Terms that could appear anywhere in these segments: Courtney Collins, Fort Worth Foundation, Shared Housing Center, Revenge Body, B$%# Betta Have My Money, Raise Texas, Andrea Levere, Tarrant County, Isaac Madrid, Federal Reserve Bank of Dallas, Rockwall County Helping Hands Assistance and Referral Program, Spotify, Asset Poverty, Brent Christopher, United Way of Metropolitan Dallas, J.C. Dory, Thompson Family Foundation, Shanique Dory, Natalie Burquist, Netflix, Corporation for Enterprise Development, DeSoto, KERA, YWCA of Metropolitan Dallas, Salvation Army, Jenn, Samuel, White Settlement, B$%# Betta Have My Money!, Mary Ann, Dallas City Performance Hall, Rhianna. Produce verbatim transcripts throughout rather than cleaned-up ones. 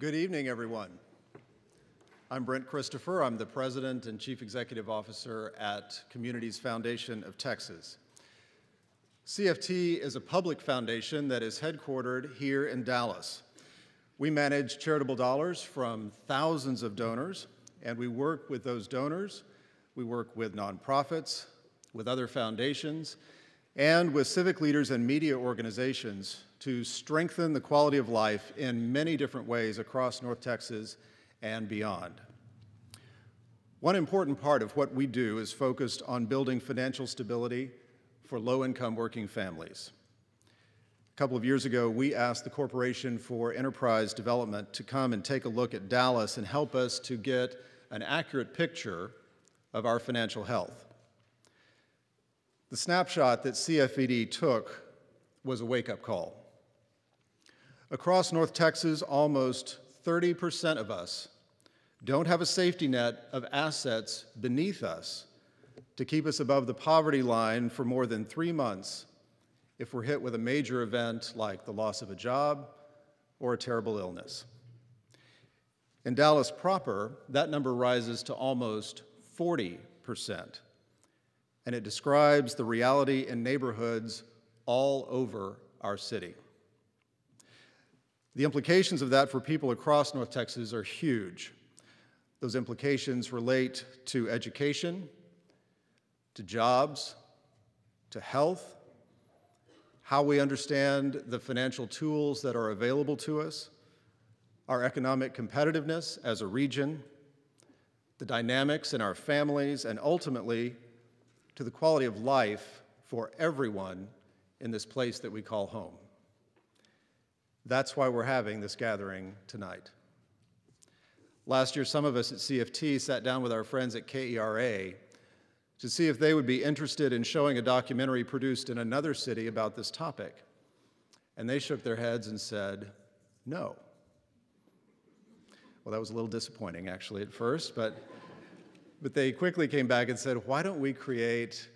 Good evening, everyone. I'm Brent Christopher. I'm the President and Chief Executive Officer at Communities Foundation of Texas. C F T is a public foundation that is headquartered here in Dallas. We manage charitable dollars from thousands of donors, and we work with those donors. We work with nonprofits, with other foundations, and with civic leaders and media organizations to strengthen the quality of life in many different ways across North Texas and beyond. One important part of what we do is focused on building financial stability for low-income working families. A couple of years ago, we asked the Corporation for Enterprise Development to come and take a look at Dallas and help us to get an accurate picture of our financial health. The snapshot that C F E D took was a wake-up call. Across North Texas, almost thirty percent of us don't have a safety net of assets beneath us to keep us above the poverty line for more than three months if we're hit with a major event like the loss of a job or a terrible illness. In Dallas proper, that number rises to almost forty percent, and it describes the reality in neighborhoods all over our city. The implications of that for people across North Texas are huge. Those implications relate to education, to jobs, to health, how we understand the financial tools that are available to us, our economic competitiveness as a region, the dynamics in our families, and ultimately to the quality of life for everyone in this place that we call home. That's why we're having this gathering tonight. Last year, some of us at C F T sat down with our friends at K E R A to see if they would be interested in showing a documentary produced in another city about this topic. And they shook their heads and said, no. Well, that was a little disappointing, actually, at first, but, but they quickly came back and said, why don't we create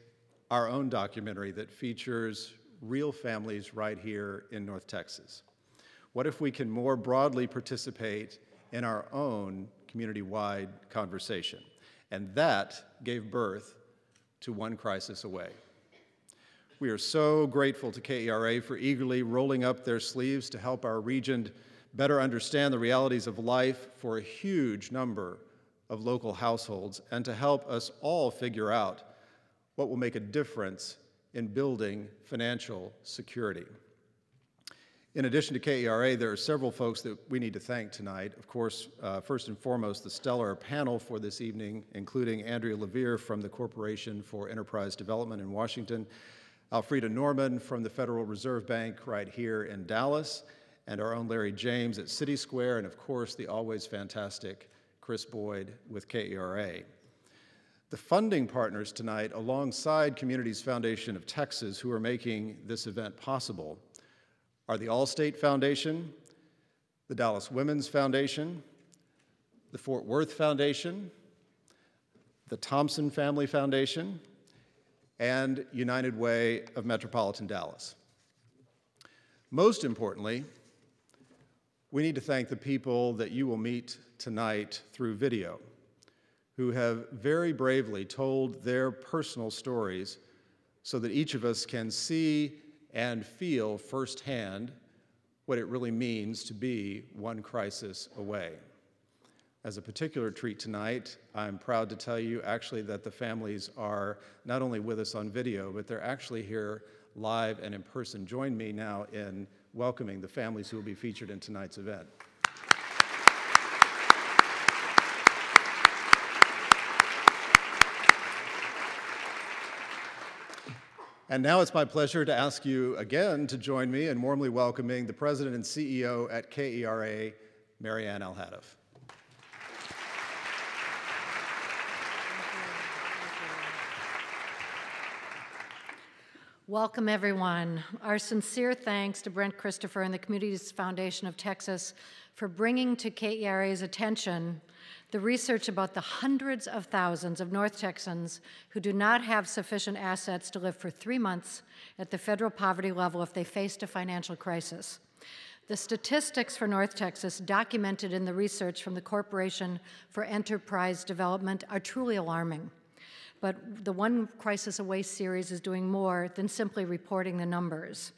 our own documentary that features real families right here in North Texas? What if we can more broadly participate in our own community-wide conversation? And that gave birth to One Crisis Away. We are so grateful to K E R A for eagerly rolling up their sleeves to help our region better understand the realities of life for a huge number of local households and to help us all figure out what will make a difference in building financial security. In addition to K E R A, there are several folks that we need to thank tonight. Of course, uh, first and foremost, the stellar panel for this evening, including Andrea Levere from the Corporation for Enterprise Development in Washington, Alfreda Norman from the Federal Reserve Bank right here in Dallas, and our own Larry James at City Square, and of course, the always fantastic Krys Boyd with K E R A. The funding partners tonight, alongside Communities Foundation of Texas, who are making this event possible, are the Allstate Foundation, the Dallas Women's Foundation, the Fort Worth Foundation, the Thompson Family Foundation, and United Way of Metropolitan Dallas. Most importantly, we need to thank the people that you will meet tonight through video, who have very bravely told their personal stories so that each of us can see and feel firsthand what it really means to be one crisis away. As a particular treat tonight, I'm proud to tell you actually that the families are not only with us on video, but they're actually here live and in person. Join me now in welcoming the families who will be featured in tonight's event. And now it's my pleasure to ask you again to join me in warmly welcoming the President and C E O at K E R A, Mary Ann. Welcome, everyone. Our sincere thanks to Brent Christopher and the Communities Foundation of Texas for bringing to K E R A's attention the research about the hundreds of thousands of North Texans who do not have sufficient assets to live for three months at the federal poverty level if they faced a financial crisis. The statistics for North Texas documented in the research from the Corporation for Enterprise Development are truly alarming. But the One Crisis Away series is doing more than simply reporting the numbers.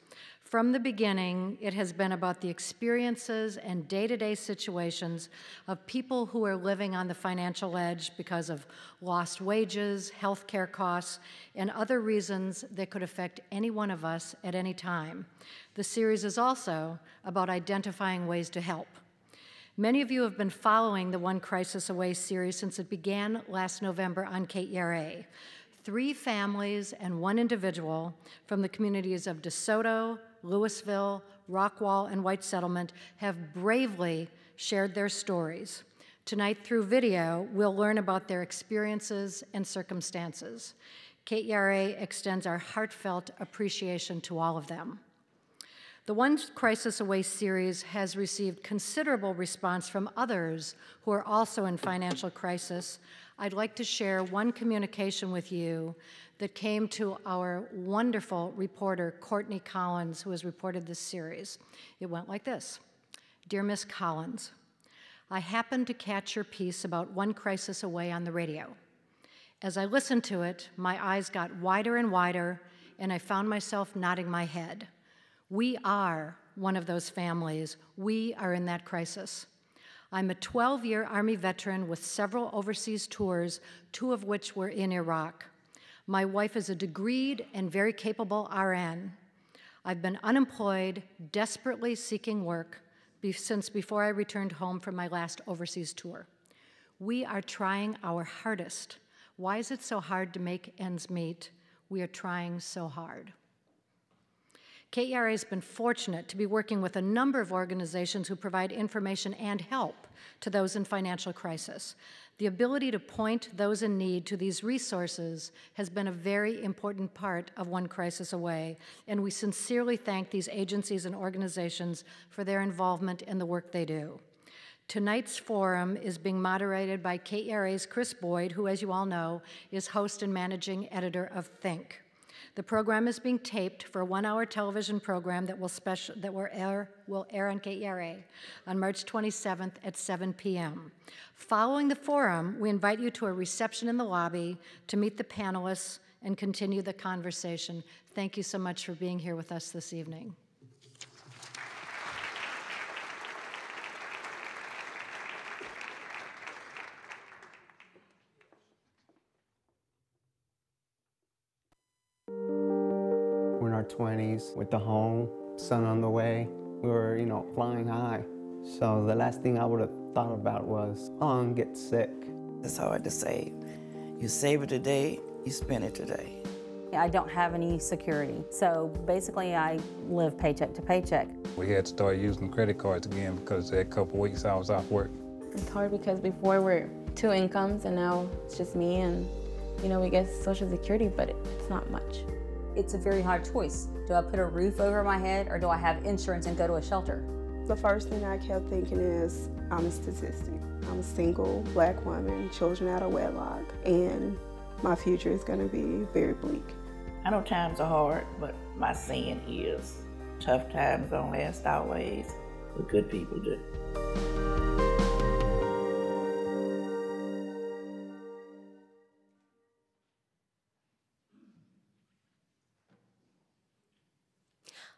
From the beginning, it has been about the experiences and day-to-day situations of people who are living on the financial edge because of lost wages, health care costs, and other reasons that could affect any one of us at any time. The series is also about identifying ways to help. Many of you have been following the One Crisis Away series since it began last November on K E R A. Three families and one individual from the communities of DeSoto, Lewisville, Rockwall, and White Settlement have bravely shared their stories. Tonight, through video, we'll learn about their experiences and circumstances. K E R A extends our heartfelt appreciation to all of them. The One Crisis Away series has received considerable response from others who are also in financial crisis. I'd like to share one communication with you that came to our wonderful reporter, Courtney Collins, who has reported this series. It went like this. Dear Miss Collins, I happened to catch your piece about One Crisis Away on the radio. As I listened to it, my eyes got wider and wider, and I found myself nodding my head. We are one of those families. We are in that crisis. I'm a twelve-year Army veteran with several overseas tours, two of which were in Iraq. My wife is a degreed and very capable R N. I've been unemployed, desperately seeking work since before I returned home from my last overseas tour. We are trying our hardest. Why is it so hard to make ends meet? We are trying so hard. K E R A has been fortunate to be working with a number of organizations who provide information and help to those in financial crisis. The ability to point those in need to these resources has been a very important part of One Crisis Away, and we sincerely thank these agencies and organizations for their involvement in the work they do. Tonight's forum is being moderated by K E R A's Krys Boyd, who, as you all know, is host and managing editor of Think. The program is being taped for a one-hour television program that will special that will air will air on K E R A on March twenty-seventh at seven p m Following the forum, we invite you to a reception in the lobby to meet the panelists and continue the conversation. Thank you so much for being here with us this evening. twenties with the home, son on the way. We were, you know, flying high. So the last thing I would have thought about was, oh, get sick. It's hard to save. You save it today, you spend it today. I don't have any security. So basically I live paycheck to paycheck. We had to start using credit cards again because that couple weeks I was off work. It's hard because before we're two incomes and now it's just me and, you know, we get Social Security, but it's not much. It's a very hard choice. Do I put a roof over my head or do I have insurance and go to a shelter? The first thing I kept thinking is, I'm a statistic. I'm a single black woman, children out of wedlock, and my future is gonna be very bleak. I know times are hard, but my saying is, tough times don't last always, but good people do.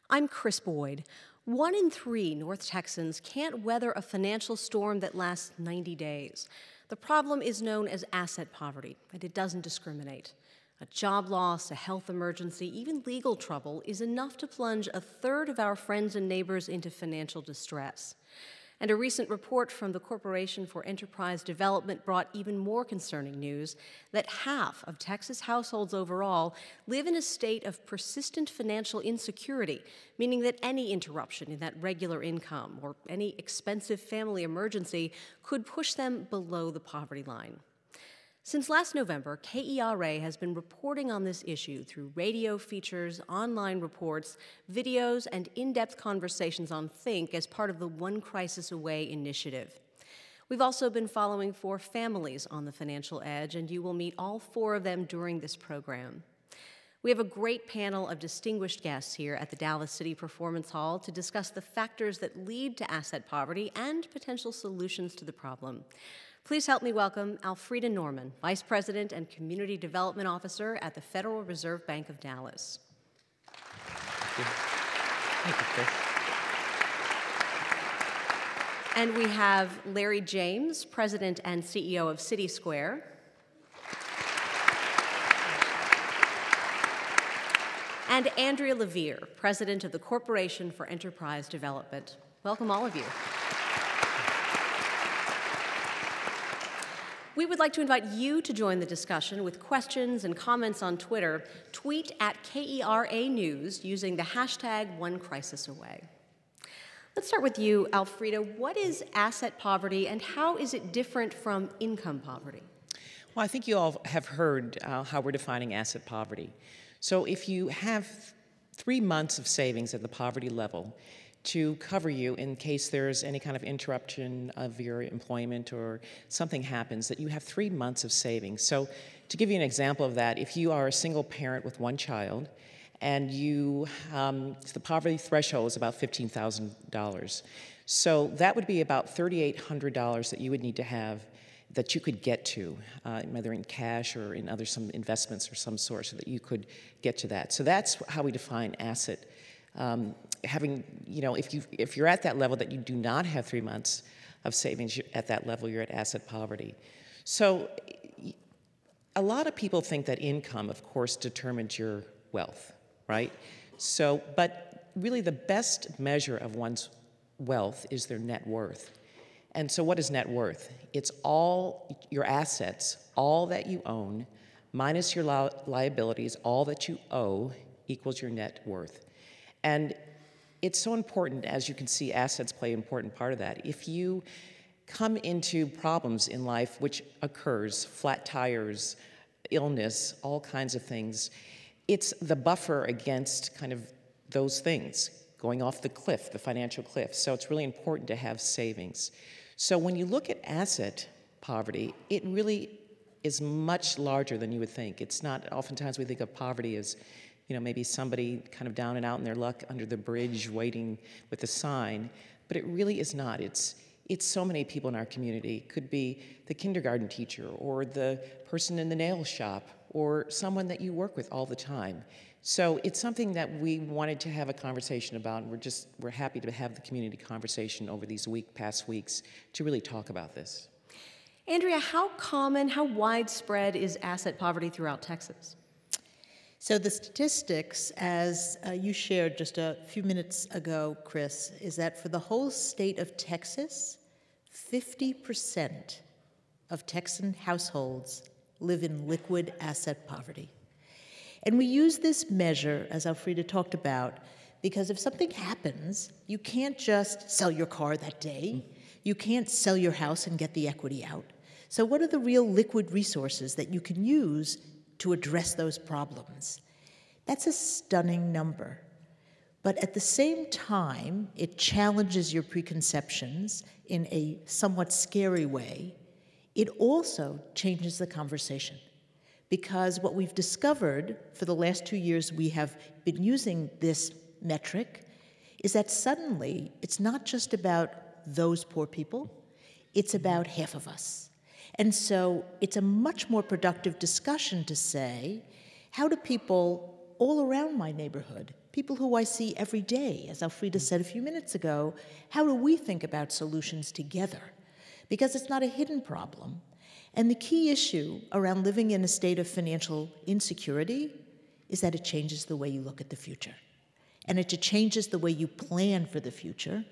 I'm Krys Boyd. One in three North Texans can't weather a financial storm that lasts ninety days. The problem is known as asset poverty, and it doesn't discriminate. A job loss, a health emergency, even legal trouble is enough to plunge a third of our friends and neighbors into financial distress. And a recent report from the Corporation for Enterprise Development brought even more concerning news that half of Texas households overall live in a state of persistent financial insecurity, meaning that any interruption in that regular income or any expensive family emergency could push them below the poverty line. Since last November, K E R A has been reporting on this issue through radio features, online reports, videos, and in-depth conversations on Think as part of the One Crisis Away initiative. We've also been following four families on the financial edge, and you will meet all four of them during this program. We have a great panel of distinguished guests here at the Dallas City Performance Hall to discuss the factors that lead to asset poverty and potential solutions to the problem. Please help me welcome Alfreda Norman, Vice President and Community Development Officer at the Federal Reserve Bank of Dallas. Thank you. Thank you, Chris. And we have Larry James, President and C E O of City Square. And Andrea Levere, President of the Corporation for Enterprise Development. Welcome, all of you. We would like to invite you to join the discussion with questions and comments on Twitter. Tweet at K E R A News using the hashtag One Crisis Away. Let's start with you, Alfreda. What is asset poverty, and how is it different from income poverty? Well, I think you all have heard uh, how we're defining asset poverty. So if you have three months of savings at the poverty level to cover you in case there's any kind of interruption of your employment or something happens, that you have three months of savings. So to give you an example of that, if you are a single parent with one child, and you, um, the poverty threshold is about fifteen thousand dollars. So that would be about thirty-eight hundred dollars that you would need to have, that you could get to, uh, whether in cash or in other some investments or some sort, so that you could get to that. So that's how we define asset. Um, having, you know, if, you, if you're at that level that you do not have three months of savings at that level, you're at asset poverty. So a lot of people think that income, of course, determines your wealth. Right? So, but really the best measure of one's wealth is their net worth. And so what is net worth? It's all your assets, all that you own, minus your li liabilities, all that you owe equals your net worth. And it's so important, as you can see, assets play an important part of that. If you come into problems in life, which occurs, flat tires, illness, all kinds of things, it's the buffer against kind of those things, going off the cliff, the financial cliff. So it's really important to have savings. So when you look at asset poverty, it really is much larger than you would think. It's not, oftentimes we think of poverty as, you know, maybe somebody kind of down and out in their luck under the bridge waiting with a sign, but it really is not. It's It's so many people in our community. It could be the kindergarten teacher or the person in the nail shop or someone that you work with all the time. So it's something that we wanted to have a conversation about, and we're just, we're happy to have the community conversation over these week, past weeks to really talk about this. Andrea, how common, how widespread is asset poverty throughout Texas? So the statistics, as uh, you shared just a few minutes ago, Chris, is that for the whole state of Texas, fifty percent of Texan households live in liquid asset poverty. And we use this measure, as Alfreda talked about, because if something happens, you can't just sell your car that day. You can't sell your house and get the equity out. So what are the real liquid resources that you can use to address those problems? That's a stunning number. But at the same time, it challenges your preconceptions in a somewhat scary way. It also changes the conversation, because what we've discovered for the last two years we have been using this metric is that suddenly it's not just about those poor people, it's about half of us. And so it's a much more productive discussion to say, how do people all around my neighborhood, people who I see every day, as Alfreda said a few minutes ago, how do we think about solutions together? Because it's not a hidden problem. And the key issue around living in a state of financial insecurity is that it changes the way you look at the future. And it changes the way you plan for the future.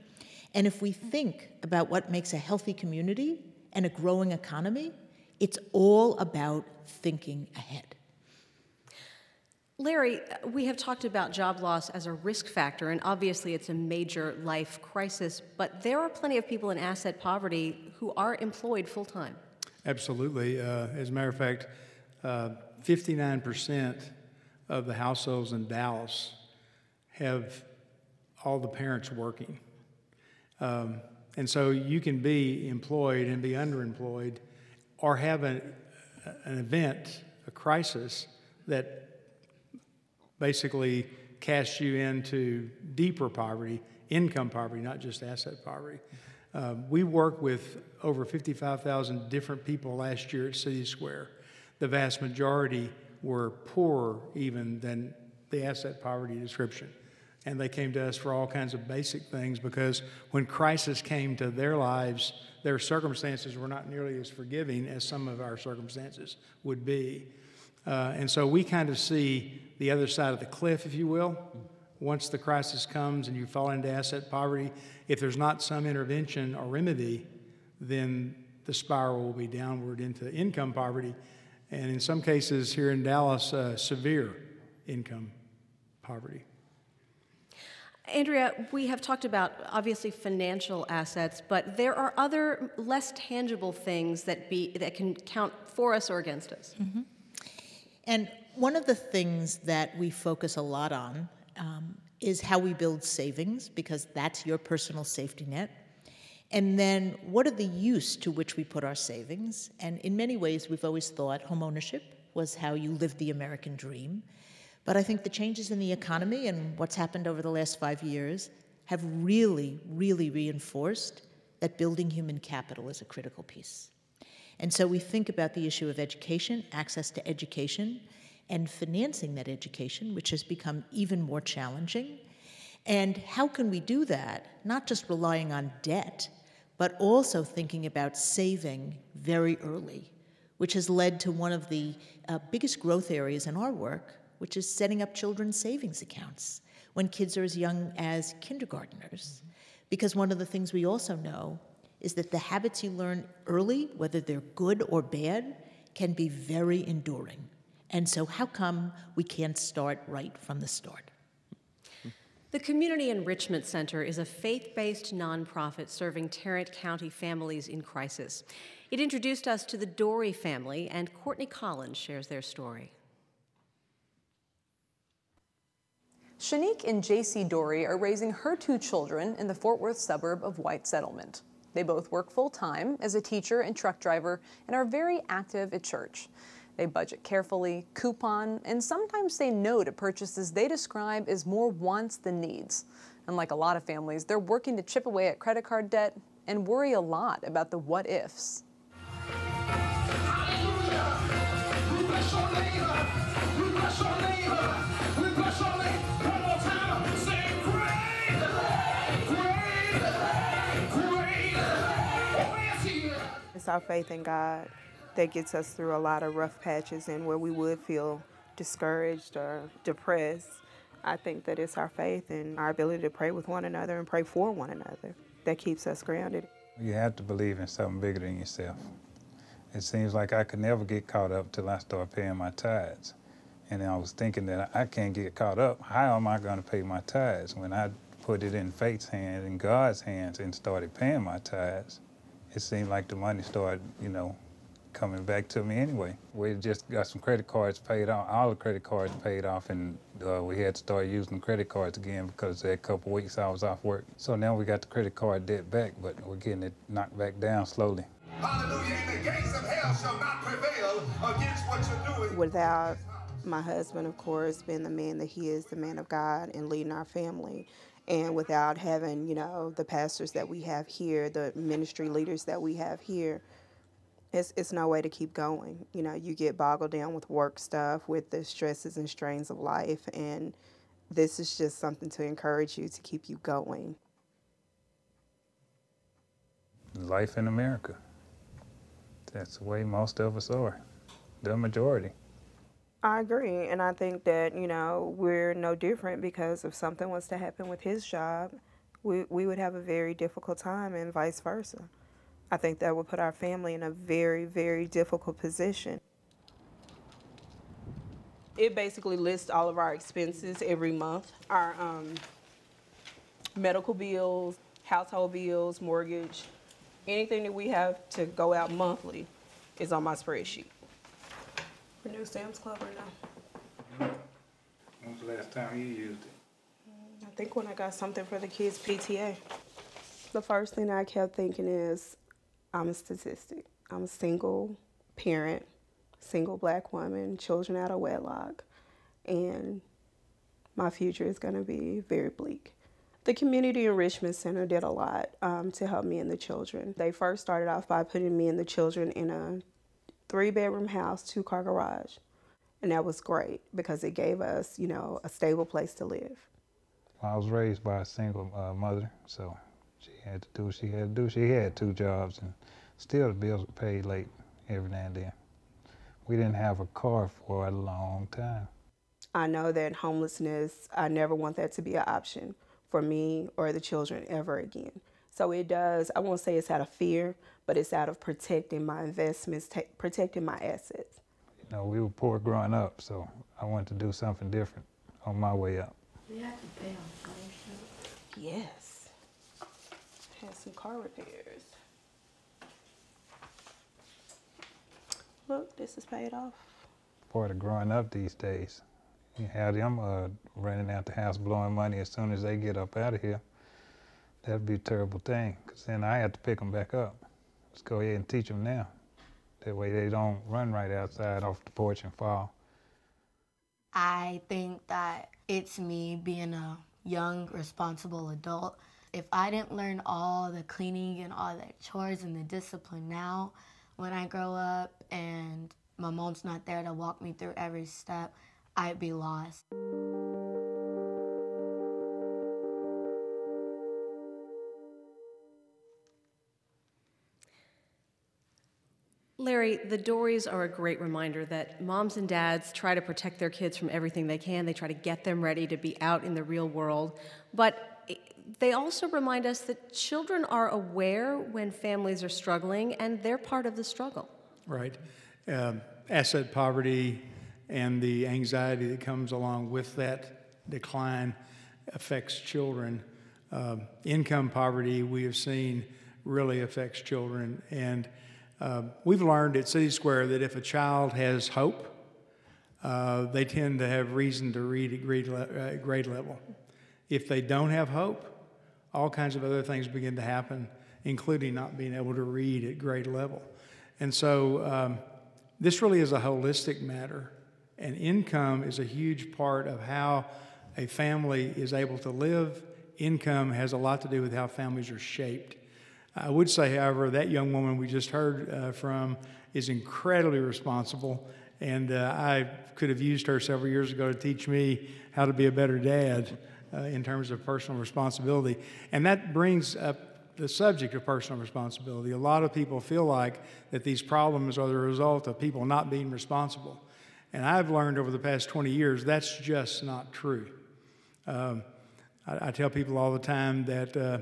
And if we think about what makes a healthy community and a growing economy, it's all about thinking ahead. Larry, we have talked about job loss as a risk factor, and obviously it's a major life crisis, but there are plenty of people in asset poverty who are employed full-time. Absolutely. Uh, as a matter of fact, uh, fifty-nine percent of the households in Dallas have all the parents working. Um, And so you can be employed and be underemployed or have a, an event, a crisis, that basically casts you into deeper poverty, income poverty, not just asset poverty. Uh, we work with over fifty-five thousand different people last year at City Square. The vast majority were poorer even than the asset poverty description. And they came to us for all kinds of basic things because when crisis came to their lives, their circumstances were not nearly as forgiving as some of our circumstances would be. Uh, and so we kind of see the other side of the cliff, if you will. Once the crisis comes and you fall into asset poverty, if there's not some intervention or remedy, then the spiral will be downward into income poverty. And in some cases here in Dallas, uh, severe income poverty. Andrea, we have talked about, obviously, financial assets, but there are other less tangible things that, be, that can count for us or against us. Mm-hmm. And one of the things that we focus a lot on um, is how we build savings, because that's your personal safety net. And then what are the use to which we put our savings? And in many ways, we've always thought homeownership was how you lived the American dream. But I think the changes in the economy and what's happened over the last five years have really, really reinforced that building human capital is a critical piece. And so we think about the issue of education, access to education, and financing that education, which has become even more challenging. And how can we do that? Not just relying on debt, but also thinking about saving very early, which has led to one of the uh, biggest growth areas in our work, which is setting up children's savings accounts when kids are as young as kindergartners. Because one of the things we also know is that the habits you learn early, whether they're good or bad, can be very enduring. And so how come we can't start right from the start? The Community Enrichment Center is a faith-based nonprofit serving Tarrant County families in crisis. It introduced us to the Dory family, and Courtney Collins shares their story. Shanique and J C Dory are raising her two children in the Fort Worth suburb of White Settlement. They both work full-time as a teacher and truck driver and are very active at church. They budget carefully, coupon, and sometimes say no to purchases they describe as more wants than needs. And like a lot of families, they're working to chip away at credit card debt and worry a lot about the what-ifs. It's our faith in God that gets us through a lot of rough patches and where we would feel discouraged or depressed. I think that it's our faith and our ability to pray with one another and pray for one another that keeps us grounded. You have to believe in something bigger than yourself. It seems like I could never get caught up till I start paying my tithes. And I was thinking that I can't get caught up. How am I going to pay my tithes? When I put it in faith's hands, in God's hands, and started paying my tithes, it seemed like the money started, you know, coming back to me anyway. We just got some credit cards paid off, all the credit cards paid off, and uh, we had to start using credit cards again because that couple weeks I was off work. So now we got the credit card debt back, but we're getting it knocked back down slowly. Hallelujah, and the gates of hell shall not prevail against what you're doing. Without my husband, of course, being the man that he is, the man of God, and leading our family, and without having, you know, the pastors that we have here, the ministry leaders that we have here, it's, it's no way to keep going. You know, you get boggled down with work stuff, with the stresses and strains of life, and this is just something to encourage you to keep you going. Life in America. That's the way most of us are, the majority. I agree, and I think that, you know, we're no different because if something was to happen with his job, we, we would have a very difficult time and vice versa. I think that would put our family in a very, very difficult position. It basically lists all of our expenses every month, our um, medical bills, household bills, mortgage, anything that we have to go out monthly is on my spreadsheet. New Sam's Club right now. When was the last time you used it? I think when I got something for the kids' P T A. The first thing I kept thinking is, I'm a statistic. I'm a single parent, single black woman, children out of wedlock, and my future is going to be very bleak. The Community Enrichment Center did a lot um, to help me and the children. They first started off by putting me and the children in a three-bedroom house, two-car garage. And that was great because it gave us, you know, a stable place to live. I was raised by a single uh, mother, so she had to do what she had to do. She had two jobs, and still the bills were paid late every now and then. We didn't have a car for a long time. I know that homelessness, I never want that to be an option for me or the children ever again. So it does, I won't say it's out of fear, but it's out of protecting my investments, protecting my assets. You know, we were poor growing up, so I wanted to do something different on my way up. You have to pay on scholarship? Yes. Had some car repairs. Look, this is paid off. Part of growing up these days. You have them uh, running out the house, blowing money as soon as they get up out of here. That'd be a terrible thing, because then I have to pick them back up. Let's go ahead and teach them now. That way they don't run right outside off the porch and fall. I think that it's me being a young, responsible adult. If I didn't learn all the cleaning and all the chores and the discipline now, when I grow up and my mom's not there to walk me through every step, I'd be lost. Larry, the Dorys are a great reminder that moms and dads try to protect their kids from everything they can. They try to get them ready to be out in the real world. But they also remind us that children are aware when families are struggling, and they're part of the struggle. Right. Um, asset poverty, and the anxiety that comes along with that decline affects children. Um, income poverty, we have seen, really affects children. And uh, we've learned at City Square that if a child has hope, uh, they tend to have reason to read at grade, uh, grade level. If they don't have hope, all kinds of other things begin to happen, including not being able to read at grade level. And so um, this really is a holistic matter. And income is a huge part of how a family is able to live. Income has a lot to do with how families are shaped. I would say, however, that young woman we just heard uh, from is incredibly responsible. And uh, I could have used her several years ago to teach me how to be a better dad uh, in terms of personal responsibility. And that brings up the subject of personal responsibility. A lot of people feel like that these problems are the result of people not being responsible. And I've learned over the past twenty years, that's just not true. Um, I, I tell people all the time that uh,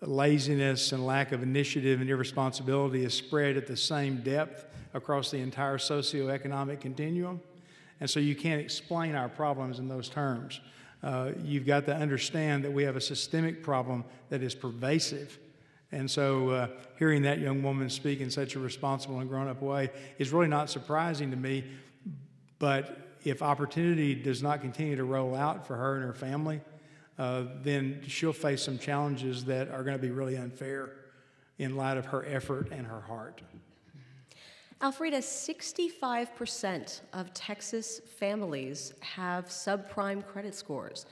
laziness and lack of initiative and irresponsibility is spread at the same depth across the entire socioeconomic continuum. And so you can't explain our problems in those terms. Uh, you've got to understand that we have a systemic problem that is pervasive. And so uh, hearing that young woman speak in such a responsible and grown-up way is really not surprising to me. But if opportunity does not continue to roll out for her and her family, uh, then she'll face some challenges that are going to be really unfair in light of her effort and her heart. Alfreda, sixty-five percent of Texas families have subprime credit scores.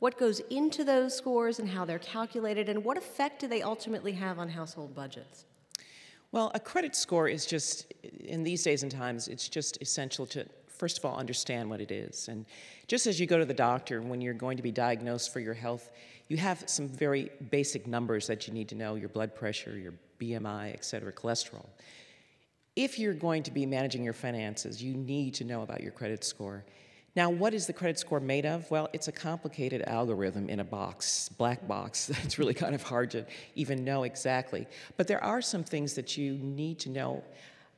What goes into those scores and how they're calculated, and what effect do they ultimately have on household budgets? Well, a credit score is just, in these days and times, it's just essential to, first of all, understand what it is. And just as you go to the doctor when you're going to be diagnosed for your health, you have some very basic numbers that you need to know, your blood pressure, your B M I, et cetera, cholesterol. If you're going to be managing your finances, you need to know about your credit score. Now, what is the credit score made of? Well, it's a complicated algorithm in a box, black box, that's really kind of hard to even know exactly. But there are some things that you need to know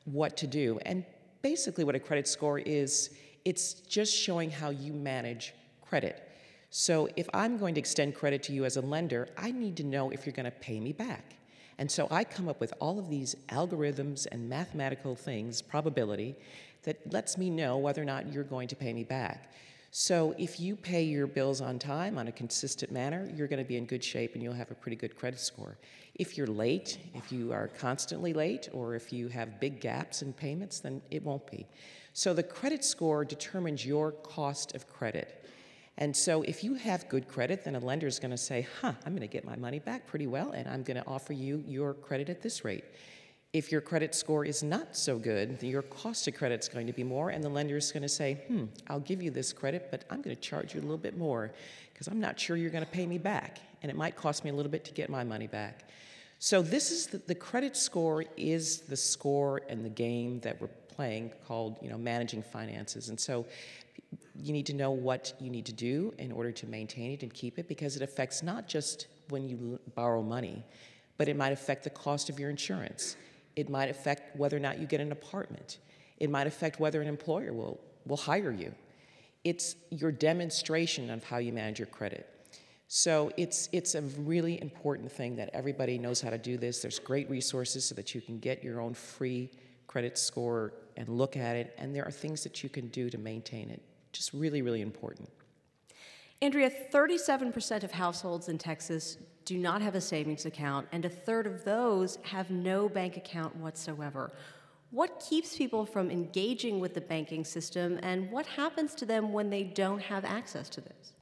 what to do. And basically what a credit score is, it's just showing how you manage credit. So if I'm going to extend credit to you as a lender, I need to know if you're going to pay me back. And so I come up with all of these algorithms and mathematical things, probability, that lets me know whether or not you're going to pay me back. So if you pay your bills on time, on a consistent manner, you're going to be in good shape and you'll have a pretty good credit score. If you're late, if you are constantly late, or if you have big gaps in payments, then it won't be. So the credit score determines your cost of credit. And so if you have good credit, then a lender is going to say, huh, I'm going to get my money back pretty well, and I'm going to offer you your credit at this rate. If your credit score is not so good, your cost of credit is going to be more, and the lender is going to say, hmm, I'll give you this credit, but I'm going to charge you a little bit more because I'm not sure you're going to pay me back, and it might cost me a little bit to get my money back. So this is the, the credit score is the score in the game that we're playing called, you know, managing finances. And so you need to know what you need to do in order to maintain it and keep it, because it affects not just when you borrow money, but it might affect the cost of your insurance. It might affect whether or not you get an apartment. It might affect whether an employer will, will hire you. It's your demonstration of how you manage your credit. So it's, it's a really important thing that everybody knows how to do this. There's great resources so that you can get your own free credit score and look at it, and there are things that you can do to maintain it. Just really, really important. Andrea, thirty-seven percent of households in Texas do not have a savings account, and a third of those have no bank account whatsoever. What keeps people from engaging with the banking system, and what happens to them when they don't have access to this?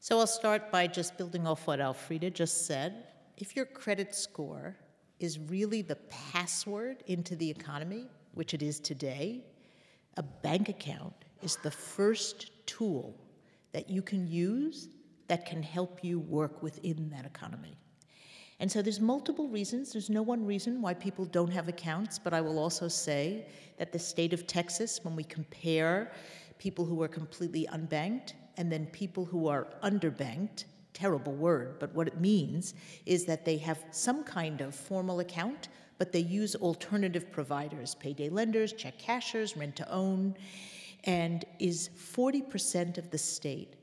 So I'll start by just building off what Alfreda just said. If your credit score is really the password into the economy, which it is today, a bank account is the first tool that you can use that can help you work within that economy. And so there's multiple reasons. There's no one reason why people don't have accounts, but I will also say that the state of Texas, when we compare people who are completely unbanked and then people who are underbanked, terrible word, but what it means is that they have some kind of formal account, but they use alternative providers, payday lenders, check cashers, rent-to-own, and is forty percent of the state,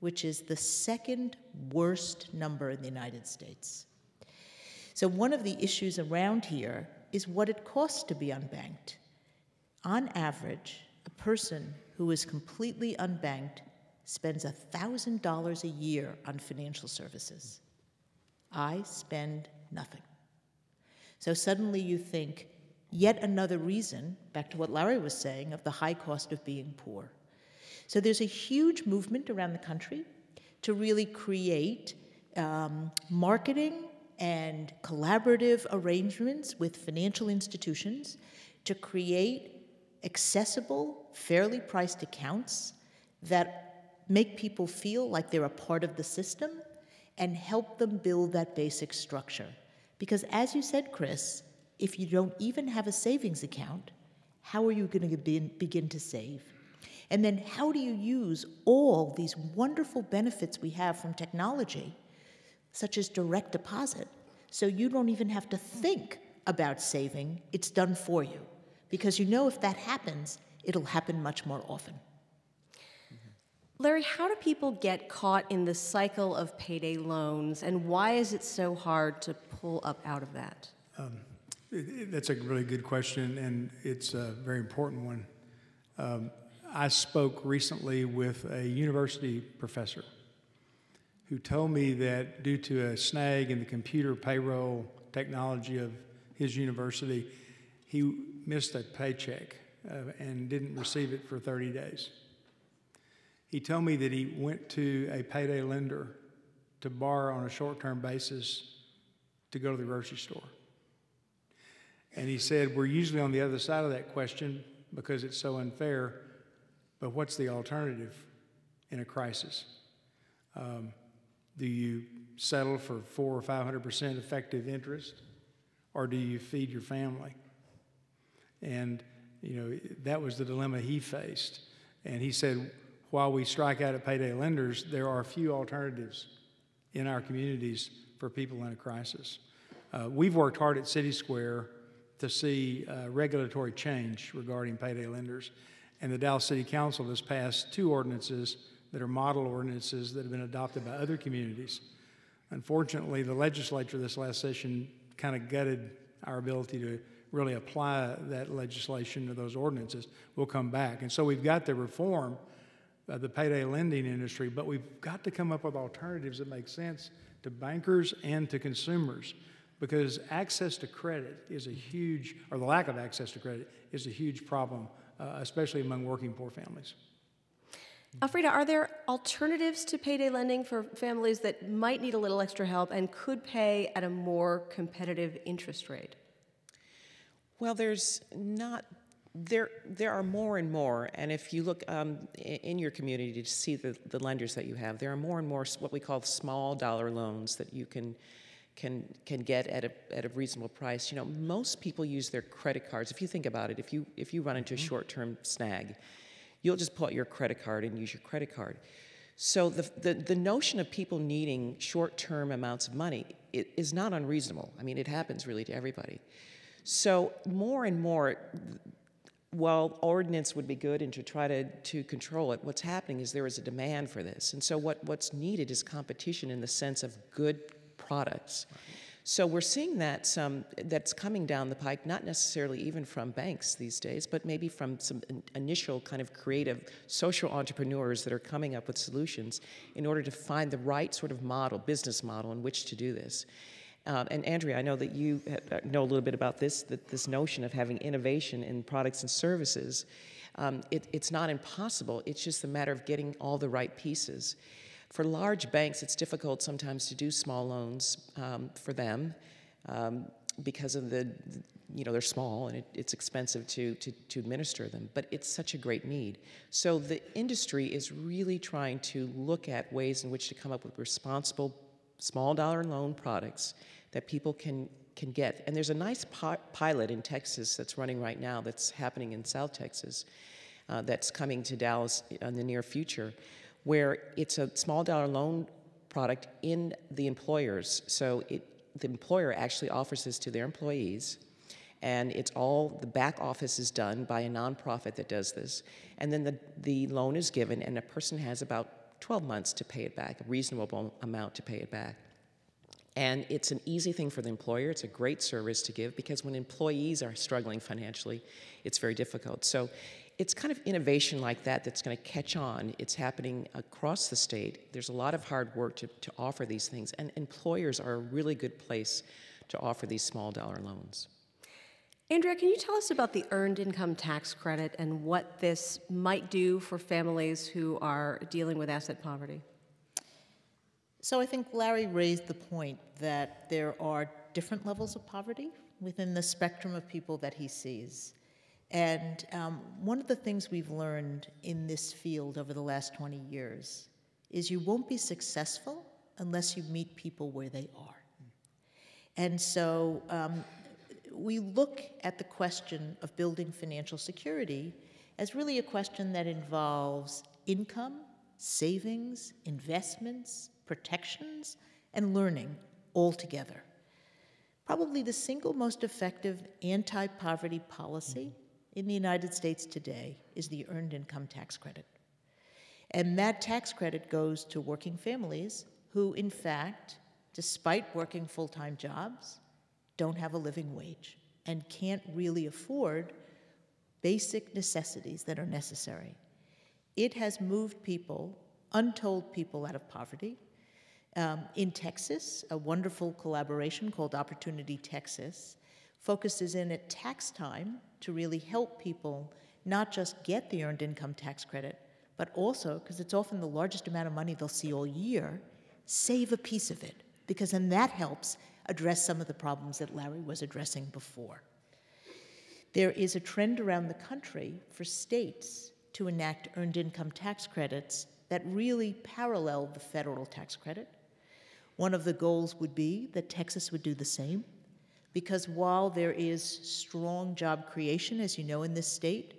which is the second worst number in the United States. So one of the issues around here is what it costs to be unbanked. On average, a person who is completely unbanked spends one thousand dollars a year on financial services. I spend nothing. So suddenly you think, yet another reason, back to what Larry was saying, of the high cost of being poor. So there's a huge movement around the country to really create um, marketing and collaborative arrangements with financial institutions to create accessible, fairly priced accounts that make people feel like they're a part of the system and help them build that basic structure. Because as you said, Krys, if you don't even have a savings account, how are you going to begin, begin to save? And then how do you use all these wonderful benefits we have from technology, such as direct deposit, so you don't even have to think about saving, it's done for you. Because you know if that happens, it'll happen much more often. Larry, how do people get caught in the cycle of payday loans, and why is it so hard to pull up out of that? Um, that's a really good question, and it's a very important one. Um, I spoke recently with a university professor who told me that due to a snag in the computer payroll technology of his university, he missed a paycheck uh, and didn't receive it for thirty days. He told me that he went to a payday lender to borrow on a short-term basis to go to the grocery store. And he said, we're usually on the other side of that question because it's so unfair. But what's the alternative in a crisis? Um, do you settle for four or five hundred percent effective interest, or do you feed your family? And you know that was the dilemma he faced. And he said, while we strike out at payday lenders, there are few alternatives in our communities for people in a crisis. Uh, we've worked hard at City Square to see uh, regulatory change regarding payday lenders. And the Dallas City Council has passed two ordinances that are model ordinances that have been adopted by other communities. Unfortunately, the legislature this last session kind of gutted our ability to really apply that legislation to those ordinances. We'll come back. And so we've got the reform of the payday lending industry, but we've got to come up with alternatives that make sense to bankers and to consumers, because access to credit is a huge, or the lack of access to credit is a huge problem. Uh, especially among working poor families. Alfreda, are there alternatives to payday lending for families that might need a little extra help and could pay at a more competitive interest rate? Well, there's not. There, there are more and more, and if you look um, in your community to see the, the lenders that you have, there are more and more what we call small dollar loans that you can can can get at a at a reasonable price. You know, most people use their credit cards. If you think about it, if you if you run into a short-term snag, you'll just pull out your credit card and use your credit card. So the the, the notion of people needing short-term amounts of money it, is not unreasonable. I mean, it happens really to everybody. So more and more. While ordinance would be good and to try to, to control it, what's happening is there is a demand for this. And so what, what's needed is competition in the sense of good products. Right. So we're seeing that some that's coming down the pike, not necessarily even from banks these days, but maybe from some in, initial kind of creative social entrepreneurs that are coming up with solutions in order to find the right sort of model, business model in which to do this. Um, and Andrea, I know that you know a little bit about this, that this notion of having innovation in products and services. Um, it, it's not impossible. It's just a matter of getting all the right pieces. For large banks, it's difficult sometimes to do small loans um, for them um, because of the, you know, they're small and it, it's expensive to, to, to administer them. But it's such a great need. So the industry is really trying to look at ways in which to come up with responsible small dollar loan products that people can, can get. And there's a nice pilot in Texas that's running right now that's happening in South Texas uh, that's coming to Dallas in the near future where it's a small dollar loan product in the employers. So it, the employer actually offers this to their employees and it's all, the back office is done by a nonprofit that does this. And then the, the loan is given and a person has about twelve months to pay it back, a reasonable amount to pay it back. And it's an easy thing for the employer. It's a great service to give because when employees are struggling financially, it's very difficult. So it's kind of innovation like that that's going to catch on. It's happening across the state. There's a lot of hard work to, to offer these things. And employers are a really good place to offer these small dollar loans. Andrea, can you tell us about the Earned Income Tax Credit and what this might do for families who are dealing with asset poverty? So I think Larry raised the point that there are different levels of poverty within the spectrum of people that he sees. And um, one of the things we've learned in this field over the last twenty years is you won't be successful unless you meet people where they are. And so, um, we look at the question of building financial security as really a question that involves income, savings, investments, protections, and learning all together. Probably the single most effective anti-poverty policy in the United States today is the Earned Income Tax Credit. And that tax credit goes to working families who, in fact, despite working full-time jobs, don't have a living wage, and can't really afford basic necessities that are necessary. It has moved people, untold people, out of poverty. Um, in Texas, a wonderful collaboration called Opportunity Texas focuses in at tax time to really help people not just get the Earned Income Tax Credit, but also, because it's often the largest amount of money they'll see all year, save a piece of it, because then that helps address some of the problems that Larry was addressing before. There is a trend around the country for states to enact earned income tax credits that really parallel the federal tax credit. One of the goals would be that Texas would do the same, because while there is strong job creation, as you know, in this state,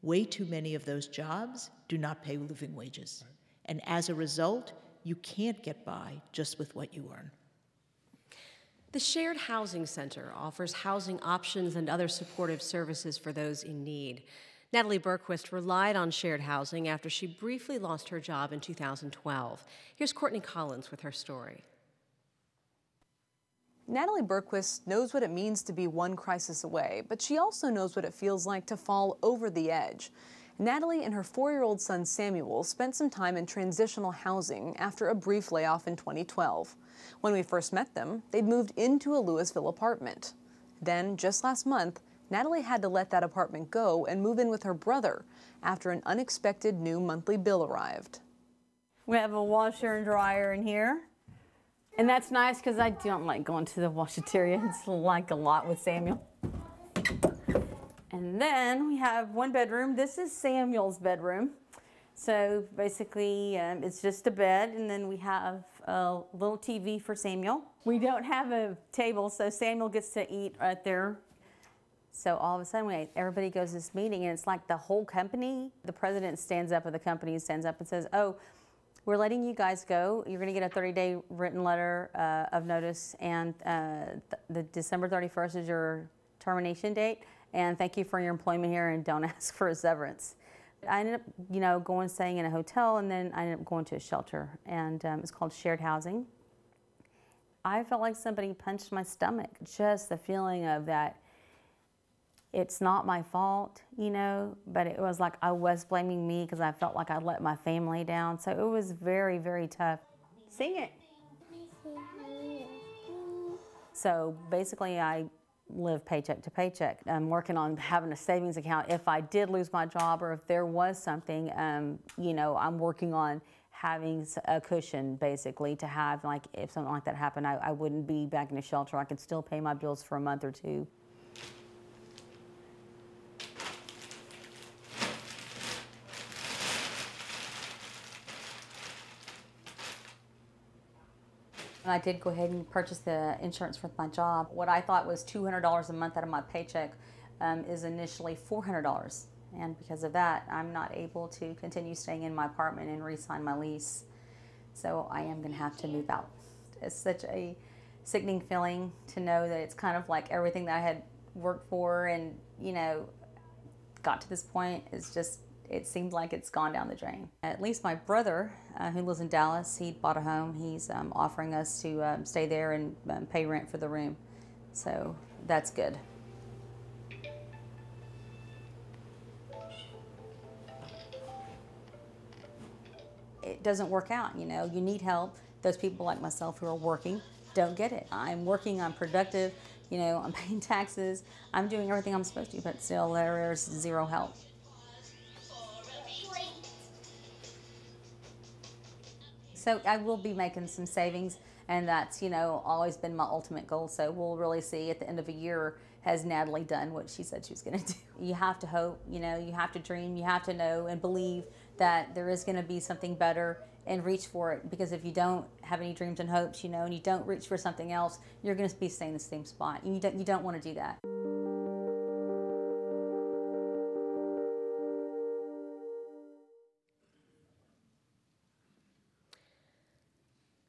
way too many of those jobs do not pay living wages. Right. And as a result, you can't get by just with what you earn. The Shared Housing Center offers housing options and other supportive services for those in need. Natalie Burquist relied on shared housing after she briefly lost her job in two thousand twelve. Here's Courtney Collins with her story. Natalie Burquist knows what it means to be one crisis away, but she also knows what it feels like to fall over the edge. Natalie and her four-year-old son Samuel spent some time in transitional housing after a brief layoff in twenty twelve. When we first met them, they'd moved into a Lewisville apartment. Then, just last month, Natalie had to let that apartment go and move in with her brother after an unexpected new monthly bill arrived. We have a washer and dryer in here. And that's nice because I don't like going to the washateria. It's like a lot with Samuel. And then we have one bedroom. This is Samuel's bedroom. So basically um, it's just a bed, and then we have a little T V for Samuel. We don't have a table, so Samuel gets to eat right there. So all of a sudden, everybody goes to this meeting, and it's like the whole company, the president stands up, or the company stands up and says, oh, we're letting you guys go. You're going to get a thirty-day written letter uh, of notice, and uh, th the December thirty-first is your termination date, and thank you for your employment here, and don't ask for a severance. I ended up, you know, going staying in a hotel, and then I ended up going to a shelter, and um, it's called shared housing. I felt like somebody punched my stomach. Just the feeling of that. It's not my fault, you know, but it was like I was blaming me because I felt like I let my family down. So it was very, very tough. Sing it. So basically, I live paycheck to paycheck. I'm working on having a savings account. If I did lose my job or if there was something, um, you know, I'm working on having a cushion basically to have, like, if something like that happened, I, I wouldn't be back in a shelter. I could still pay my bills for a month or two. I did go ahead and purchase the insurance for my job. What I thought was two hundred dollars a month out of my paycheck um, is initially four hundred dollars. And because of that, I'm not able to continue staying in my apartment and re-sign my lease. So I am going to have to move out. It's such a sickening feeling to know that it's kind of like everything that I had worked for and, you know, got to this point is just, it seems like it's gone down the drain. At least my brother, uh, who lives in Dallas, he bought a home. He's um, offering us to um, stay there and um, pay rent for the room. So that's good. It doesn't work out, you know. You need help. Those people like myself who are working don't get it. I'm working, I'm productive, you know, I'm paying taxes, I'm doing everything I'm supposed to, but still there's zero help. So I will be making some savings, and that's, you know, always been my ultimate goal. So we'll really see at the end of a year, has Natalie done what she said she was going to do? You have to hope, you know, you have to dream, you have to know and believe that there is going to be something better and reach for it. Because if you don't have any dreams and hopes, you know, and you don't reach for something else, you're going to be staying in the same spot. And you don't, you don't want to do that.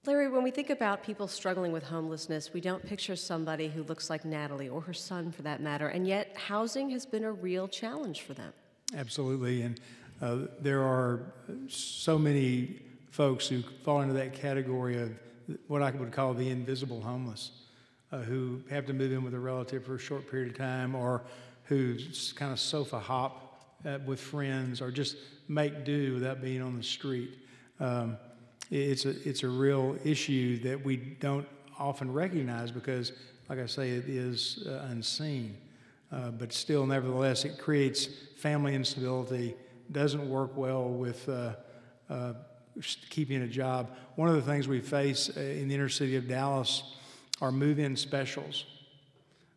Larry, when we think about people struggling with homelessness, we don't picture somebody who looks like Natalie, or her son for that matter, and yet housing has been a real challenge for them. Absolutely, and uh, there are so many folks who fall into that category of what I would call the invisible homeless, uh, who have to move in with a relative for a short period of time, or who kind of sofa hop uh, with friends, or just make do without being on the street. Um, It's a, it's a real issue that we don't often recognize because, like I say, it is uh, unseen. Uh, but still, nevertheless, it creates family instability, doesn't work well with uh, uh, keeping a job. One of the things we face uh, in the inner city of Dallas are move-in specials.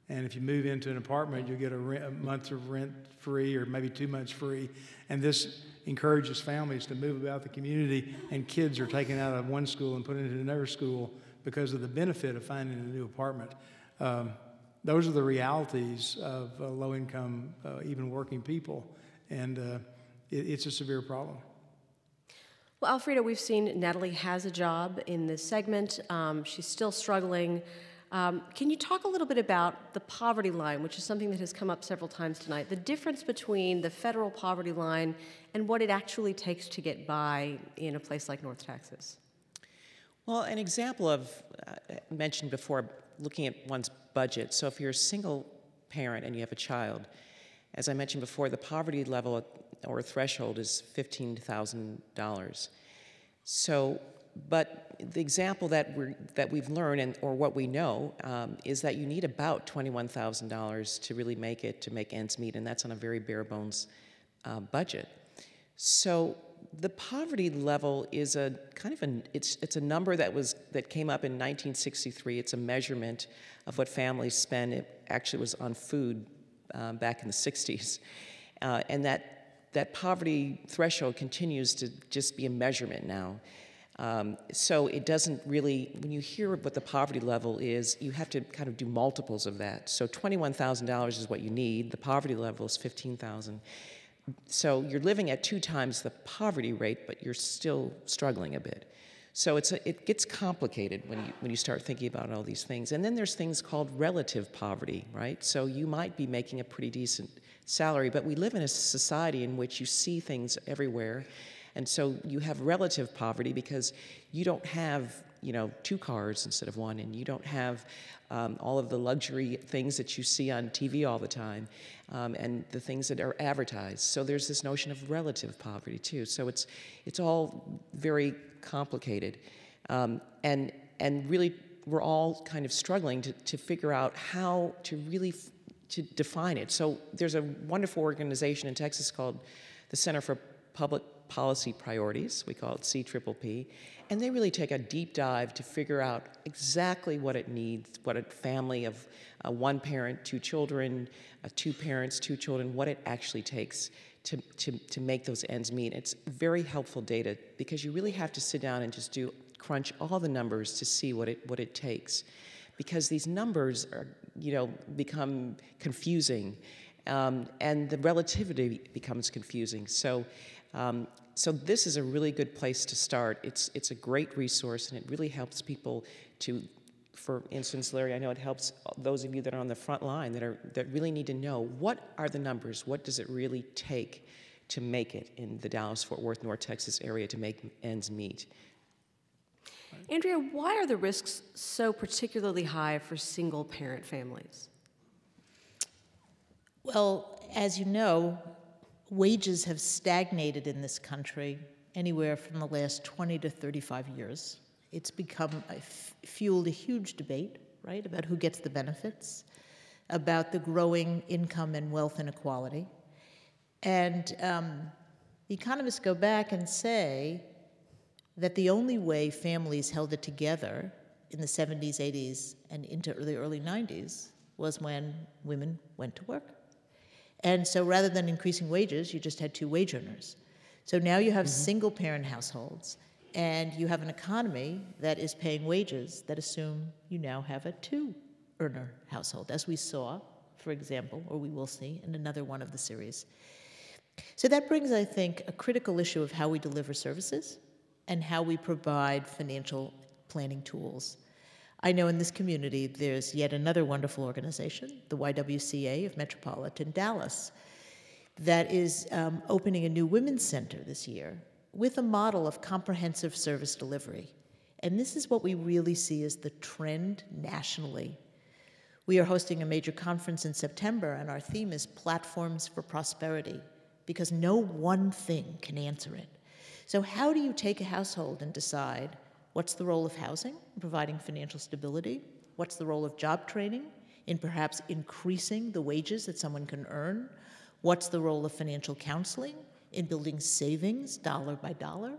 And if you move into an apartment, you'll get a, rent, a month of rent free or maybe two months free. And this encourages families to move about the community, and kids are taken out of one school and put into another school because of the benefit of finding a new apartment. Um, those are the realities of uh, low-income, uh, even working people, and uh, it, it's a severe problem. Well, Alfreda, we've seen Natalie has a job in this segment. Um, she's still struggling. Um, can you talk a little bit about the poverty line, which is something that has come up several times tonight, the difference between the federal poverty line and what it actually takes to get by in a place like North Texas? Well, an example of, uh, mentioned before, looking at one's budget. So if you're a single parent and you have a child, as I mentioned before, the poverty level or threshold is fifteen thousand dollars. So but the example that we that we've learned, and or what we know, um, is that you need about twenty-one thousand dollars to really make it to make ends meet, and that's on a very bare bones uh, budget. So the poverty level is a kind of an it's it's a number that was that came up in nineteen sixty-three. It's a measurement of what families spend. It actually was on food um, back in the sixties, uh, and that. That poverty threshold continues to just be a measurement now. Um, so it doesn't really, when you hear what the poverty level is, you have to kind of do multiples of that. So twenty-one thousand dollars is what you need. The poverty level is fifteen thousand dollars. So you're living at two times the poverty rate, but you're still struggling a bit. So it's a, it gets complicated when you, when you start thinking about all these things. And then there's things called relative poverty, right? So you might be making a pretty decent salary, but we live in a society in which you see things everywhere, and so you have relative poverty because you don't have, you know, two cars instead of one, and you don't have um, all of the luxury things that you see on T V all the time, um, and the things that are advertised. So there's this notion of relative poverty too. So it's it's all very complicated, um, and and really we're all kind of struggling to to figure out how to really f to define it. So there's a wonderful organization in Texas called the Center for Public Policy Priorities. We call it C P P, and they really take a deep dive to figure out exactly what it needs, what a family of uh, one parent, two children, uh, two parents, two children, what it actually takes to, to, to make those ends meet. It's very helpful data because you really have to sit down and just do crunch all the numbers to see what it, what it takes, because these numbers are, you know, become confusing, um, and the relativity becomes confusing. So, um, so this is a really good place to start. It's it's a great resource, and it really helps people to, for instance, Larry, I know it helps those of you that are on the front line that are that really need to know what are the numbers, what does it really take to make it in the Dallas-Fort Worth, North Texas area to make ends meet. Andrea, why are the risks so particularly high for single-parent families? Well, as you know, wages have stagnated in this country anywhere from the last twenty to thirty-five years. It's become a, fueled a huge debate, right, about who gets the benefits, about the growing income and wealth inequality. And um, economists go back and say that the only way families held it together in the seventies, eighties, and into the early, early nineties was when women went to work. And so rather than increasing wages, you just had two wage earners. So now you have mm-hmm. single-parent households, and you have an economy that is paying wages that assume you now have a two-earner household, as we saw, for example, or we will see in another one of the series. So that brings, I think, a critical issue of how we deliver services and how we provide financial planning tools. I know in this community there's yet another wonderful organization, the Y W C A of Metropolitan Dallas, that is um, opening a new women's center this year with a model of comprehensive service delivery. And this is what we really see as the trend nationally. We are hosting a major conference in September, and our theme is Platforms for Prosperity, because no one thing can answer it. So how do you take a household and decide what's the role of housing in providing financial stability? What's the role of job training in perhaps increasing the wages that someone can earn? What's the role of financial counseling in building savings dollar by dollar?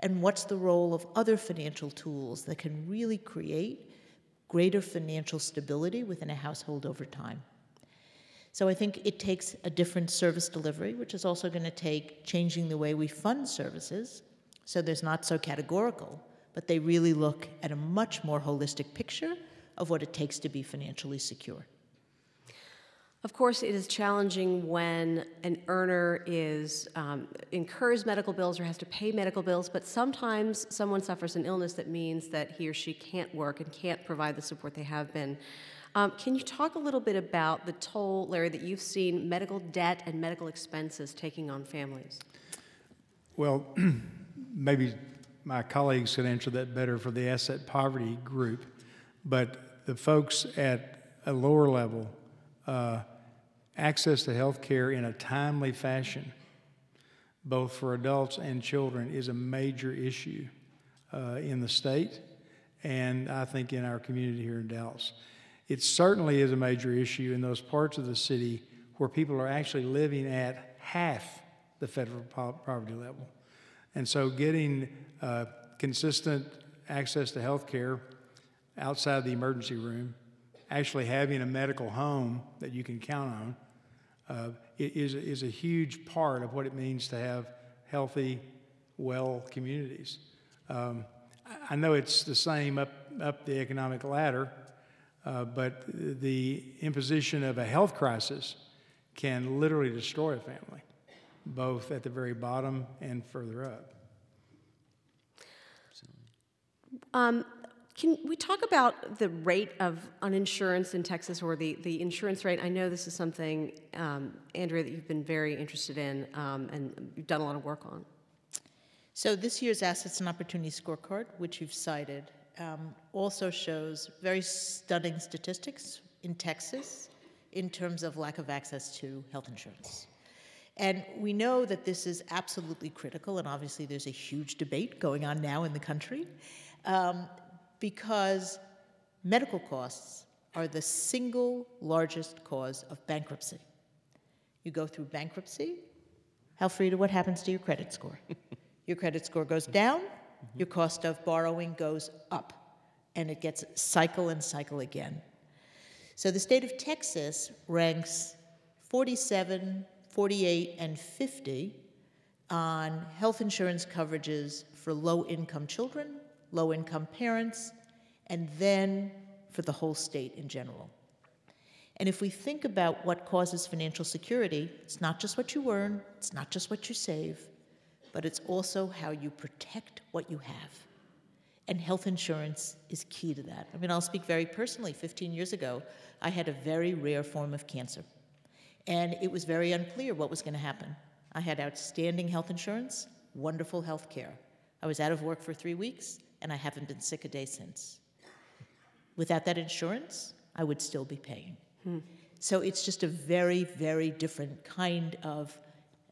And what's the role of other financial tools that can really create greater financial stability within a household over time? So I think it takes a different service delivery, which is also going to take changing the way we fund services, so there's not so categorical, but they really look at a much more holistic picture of what it takes to be financially secure. Of course, it is challenging when an earner is, um, incurs medical bills or has to pay medical bills, but sometimes someone suffers an illness that means that he or she can't work and can't provide the support they have been. Um, can you talk a little bit about the toll, Larry, that you've seen medical debt and medical expenses taking on families? Well, maybe my colleagues could answer that better for the asset poverty group, but the folks at a lower level, uh, access to health care in a timely fashion, both for adults and children, is a major issue. uh, in the state, and I think in our community here in Dallas. It certainly is a major issue in those parts of the city where people are actually living at half the federal poverty level. And so getting uh, consistent access to health care outside the emergency room, actually having a medical home that you can count on, uh, is, is a huge part of what it means to have healthy, well communities. Um, I know it's the same up, up the economic ladder, uh, but the imposition of a health crisis can literally destroy a family, both at the very bottom and further up. Um, can we talk about the rate of uninsurance in Texas, or the, the insurance rate? I know this is something, um, Andrea, that you've been very interested in um, and you've done a lot of work on. So this year's Assets and Opportunities Scorecard, which you've cited, um, also shows very stunning statistics in Texas in terms of lack of access to health insurance. And we know that this is absolutely critical, and obviously there's a huge debate going on now in the country, um, because medical costs are the single largest cause of bankruptcy. You go through bankruptcy, Alfreda, what happens to your credit score? Your credit score goes down, mm-hmm. your cost of borrowing goes up, and it gets cycle and cycle again. So the state of Texas ranks forty-seven, forty-eight, and fifty on health insurance coverages for low-income children, low-income parents, and then for the whole state in general. And if we think about what causes financial security, it's not just what you earn, it's not just what you save, but it's also how you protect what you have. And health insurance is key to that. I mean, I'll speak very personally. fifteen years ago, I had a very rare form of cancer. And it was very unclear what was going to happen. I had outstanding health insurance, wonderful health care. I was out of work for three weeks, and I haven't been sick a day since. Without that insurance, I would still be paying. Hmm. So it's just a very, very different kind of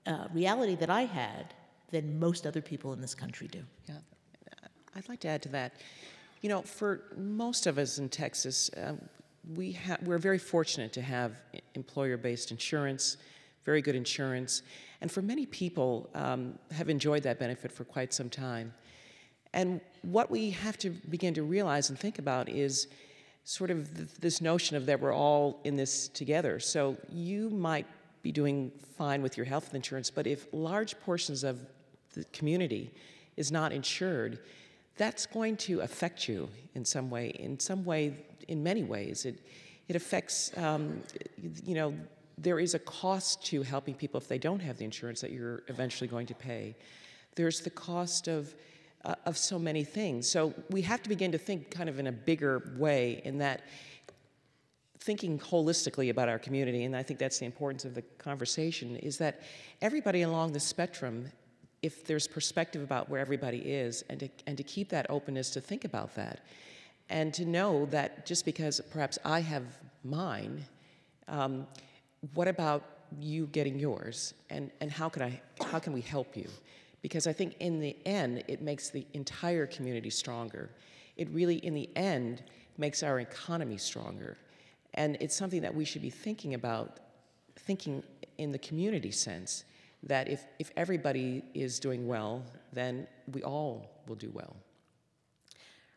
uh, reality that I had than most other people in this country do. Yeah, I'd like to add to that. You know, for most of us in Texas, um, we ha we're very fortunate to have employer-based insurance, very good insurance, and for many people um, have enjoyed that benefit for quite some time. And what we have to begin to realize and think about is sort of th this notion of that we're all in this together. So you might be doing fine with your health insurance, but if large portions of the community is not insured, that's going to affect you in some way, in some way in many ways. It, it affects, um, you know, there is a cost to helping people if they don't have the insurance that you're eventually going to pay. There's the cost of, uh, of so many things. So we have to begin to think kind of in a bigger way, in that thinking holistically about our community, and I think that's the importance of the conversation, is that everybody along the spectrum, if there's perspective about where everybody is, and to, and to keep that openness to think about that. And to know that just because perhaps I have mine, um, what about you getting yours? And, and how can I, how can we help you? Because I think in the end, it makes the entire community stronger. It really, in the end, makes our economy stronger. And it's something that we should be thinking about, thinking in the community sense, that if, if everybody is doing well, then we all will do well.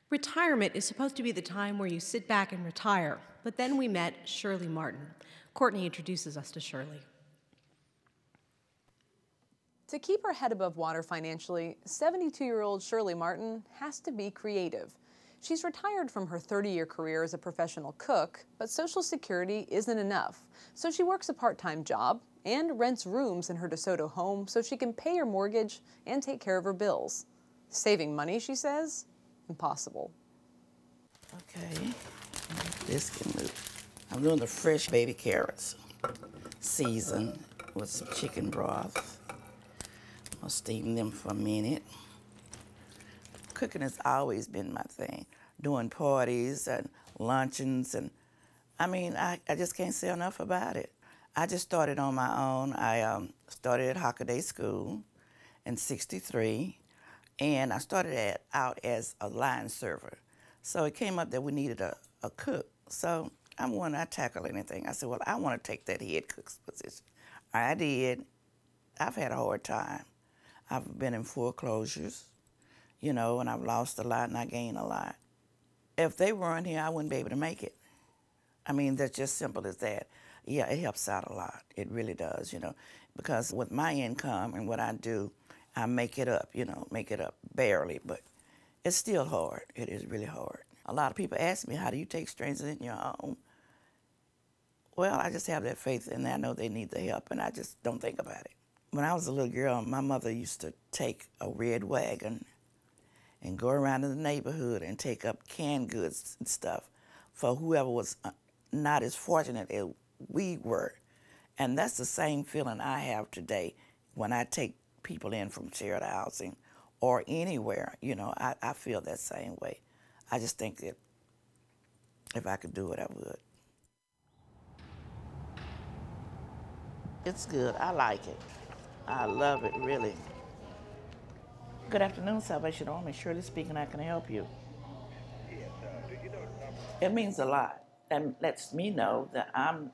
Retirement is supposed to be the time where you sit back and retire, but then we met Shirley Martin. Courtney introduces us to Shirley. To keep her head above water financially, seventy-two-year-old Shirley Martin has to be creative. She's retired from her thirty-year career as a professional cook, but Social Security isn't enough, so she works a part-time job and rents rooms in her DeSoto home so she can pay her mortgage and take care of her bills. Saving money, she says, impossible. Okay, this can move. I'm doing the fresh baby carrots, seasoned with some chicken broth. I'll steam them for a minute. Cooking has always been my thing, doing parties and luncheons, and I mean, I, I just can't say enough about it. I just started on my own. I um, started at Hockaday School in sixty-three. And I started at, out as a line server. So it came up that we needed a, a cook. So I'm one, I tackle anything. I said, well, I want to take that head cook's position. I did. I've had a hard time. I've been in foreclosures, you know, and I've lost a lot and I gained a lot. If they weren't here, I wouldn't be able to make it. I mean, that's just simple as that. Yeah, it helps out a lot. It really does, you know, because with my income and what I do, I make it up, you know, make it up barely, but it's still hard. It is really hard. A lot of people ask me, how do you take strangers in your home? Well, I just have that faith, and I know they need the help, and I just don't think about it. When I was a little girl, my mother used to take a red wagon and go around in the neighborhood and take up canned goods and stuff for whoever was not as fortunate as we were. And that's the same feeling I have today when I take people in from charity housing or anywhere, you know, I, I feel that same way. I just think that if I could do it, I would. It's good. I like it. I love it, really. Good afternoon, Salvation Army. Shirley speaking. I can help you. Yes, uh, do you know the number? It means a lot, and lets me know that I'm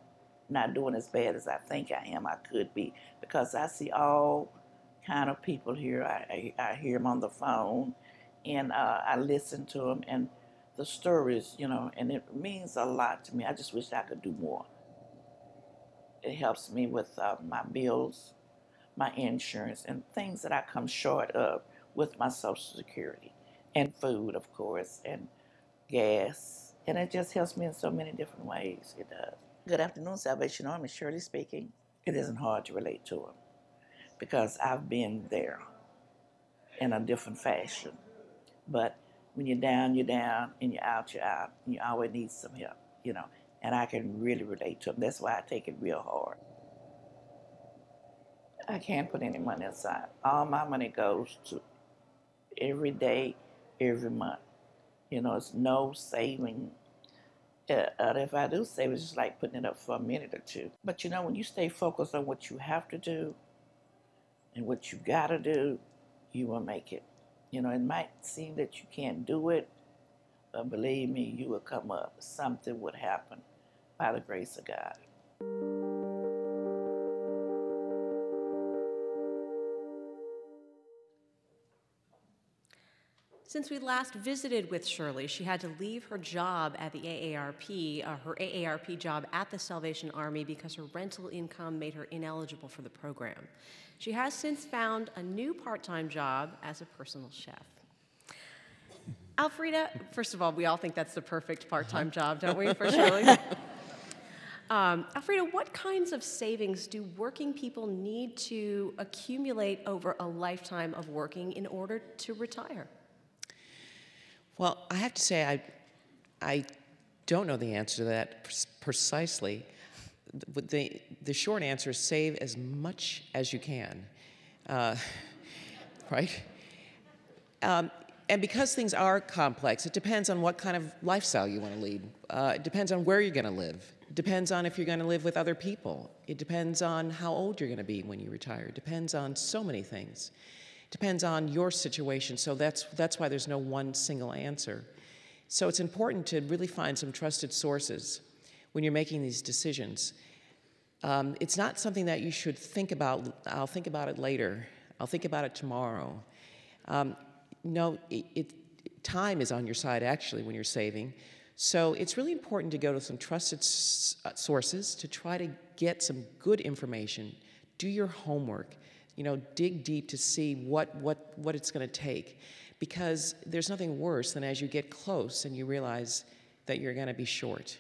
not doing as bad as I think I am. I could be, because I see all kind of people here. I, I, I hear them on the phone, and uh, I listen to them and the stories, you know, and it means a lot to me. I just wish I could do more. It helps me with uh, my bills, my insurance, and things that I come short of with my Social Security, and food, of course, and gas. And it just helps me in so many different ways. It does. Good afternoon, Salvation Army. Shirley speaking. It isn't hard to relate to them, because I've been there in a different fashion. But when you're down, you're down, and you're out, you're out, and you always need some help, you know. And I can really relate to them. That's why I take it real hard. I can't put any money aside. All my money goes to every day, every month. You know, it's no saving. Uh, if I do save, it's just like putting it up for a minute or two. But you know, when you stay focused on what you have to do and what you gotta do, you will make it. You know, it might seem that you can't do it, but believe me, you will come up. Something would happen by the grace of God. Since we last visited with Shirley, she had to leave her job at the A A R P, uh, her A A R P job at the Salvation Army, because her rental income made her ineligible for the program. She has since found a new part-time job as a personal chef. Alfreda, first of all, we all think that's the perfect part-time job, don't we, for Shirley? Um, Alfreda, what kinds of savings do working people need to accumulate over a lifetime of working in order to retire? Well, I have to say, I, I don't know the answer to that precisely. The, the short answer is save as much as you can, uh, right? Um, and because things are complex, it depends on what kind of lifestyle you want to lead. Uh, it depends on where you're going to live. It depends on if you're going to live with other people. It depends on how old you're going to be when you retire. It depends on so many things. Depends on your situation, so that's, that's why there's no one single answer. So it's important to really find some trusted sources when you're making these decisions. Um, it's not something that you should think about, I'll think about it later, I'll think about it tomorrow. Um, no, it, it, time is on your side, actually, when you're saving. So it's really important to go to some trusted s sources to try to get some good information, do your homework, you know, dig deep to see what, what, what it's going to take. Because there's nothing worse than as you get close and you realize that you're going to be short.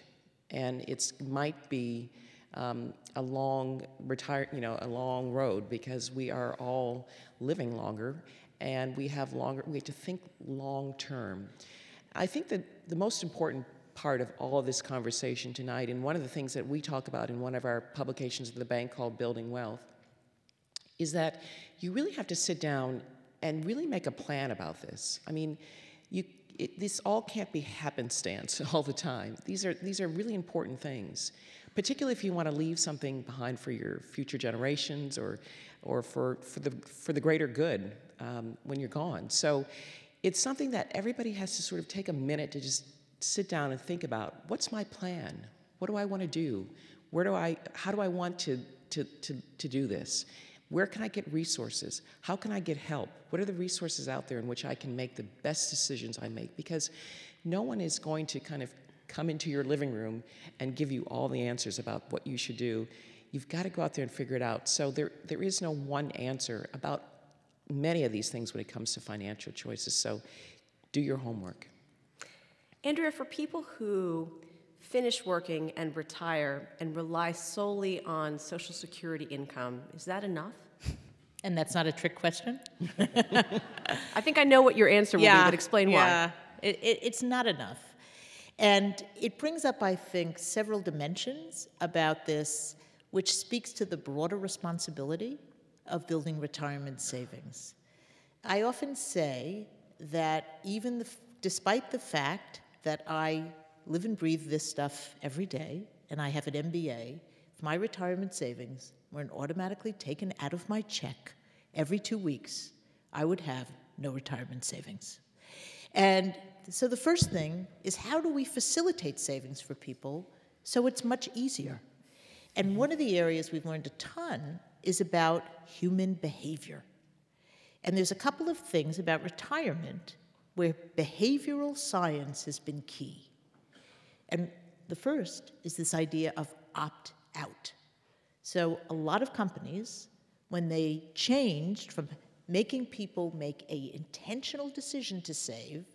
And it might be um, a long retire, you know, a long road, because we are all living longer and we have longer, we have to think long term. I think that the most important part of all of this conversation tonight, and one of the things that we talk about in one of our publications of the bank called Building Wealth, is that you really have to sit down and really make a plan about this. I mean, you, it, this all can't be happenstance all the time. These are, these are really important things. particularly if you want to leave something behind for your future generations or, or for, for, the, for the greater good um, when you're gone. So it's something that everybody has to sort of take a minute to just sit down and think about, what's my plan? What do I want to do? Where do I, how do I want to, to, to, to do this? Where can I get resources? How can I get help? What are the resources out there in which I can make the best decisions I make? Because no one is going to kind of come into your living room and give you all the answers about what you should do. You've got to go out there and figure it out. So there, there is no one answer about many of these things when it comes to financial choices. So do your homework. Andrea, for people who finish working and retire and rely solely on Social Security income, is that enough? And that's not a trick question? I think I know what your answer will yeah, be, but explain yeah. why. It, it, it's not enough. And it brings up, I think, several dimensions about this, which speaks to the broader responsibility of building retirement savings. I often say that even the, despite the fact that I live and breathe this stuff every day, and I have an M B A, if my retirement savings weren't automatically taken out of my check every two weeks, I would have no retirement savings. And so the first thing is, how do we facilitate savings for people so it's much easier? And one of the areas we've learned a ton is about human behavior. And there's a couple of things about retirement where behavioral science has been key. And the first is this idea of opt-out. So a lot of companies, when they changed from making people make an intentional decision to save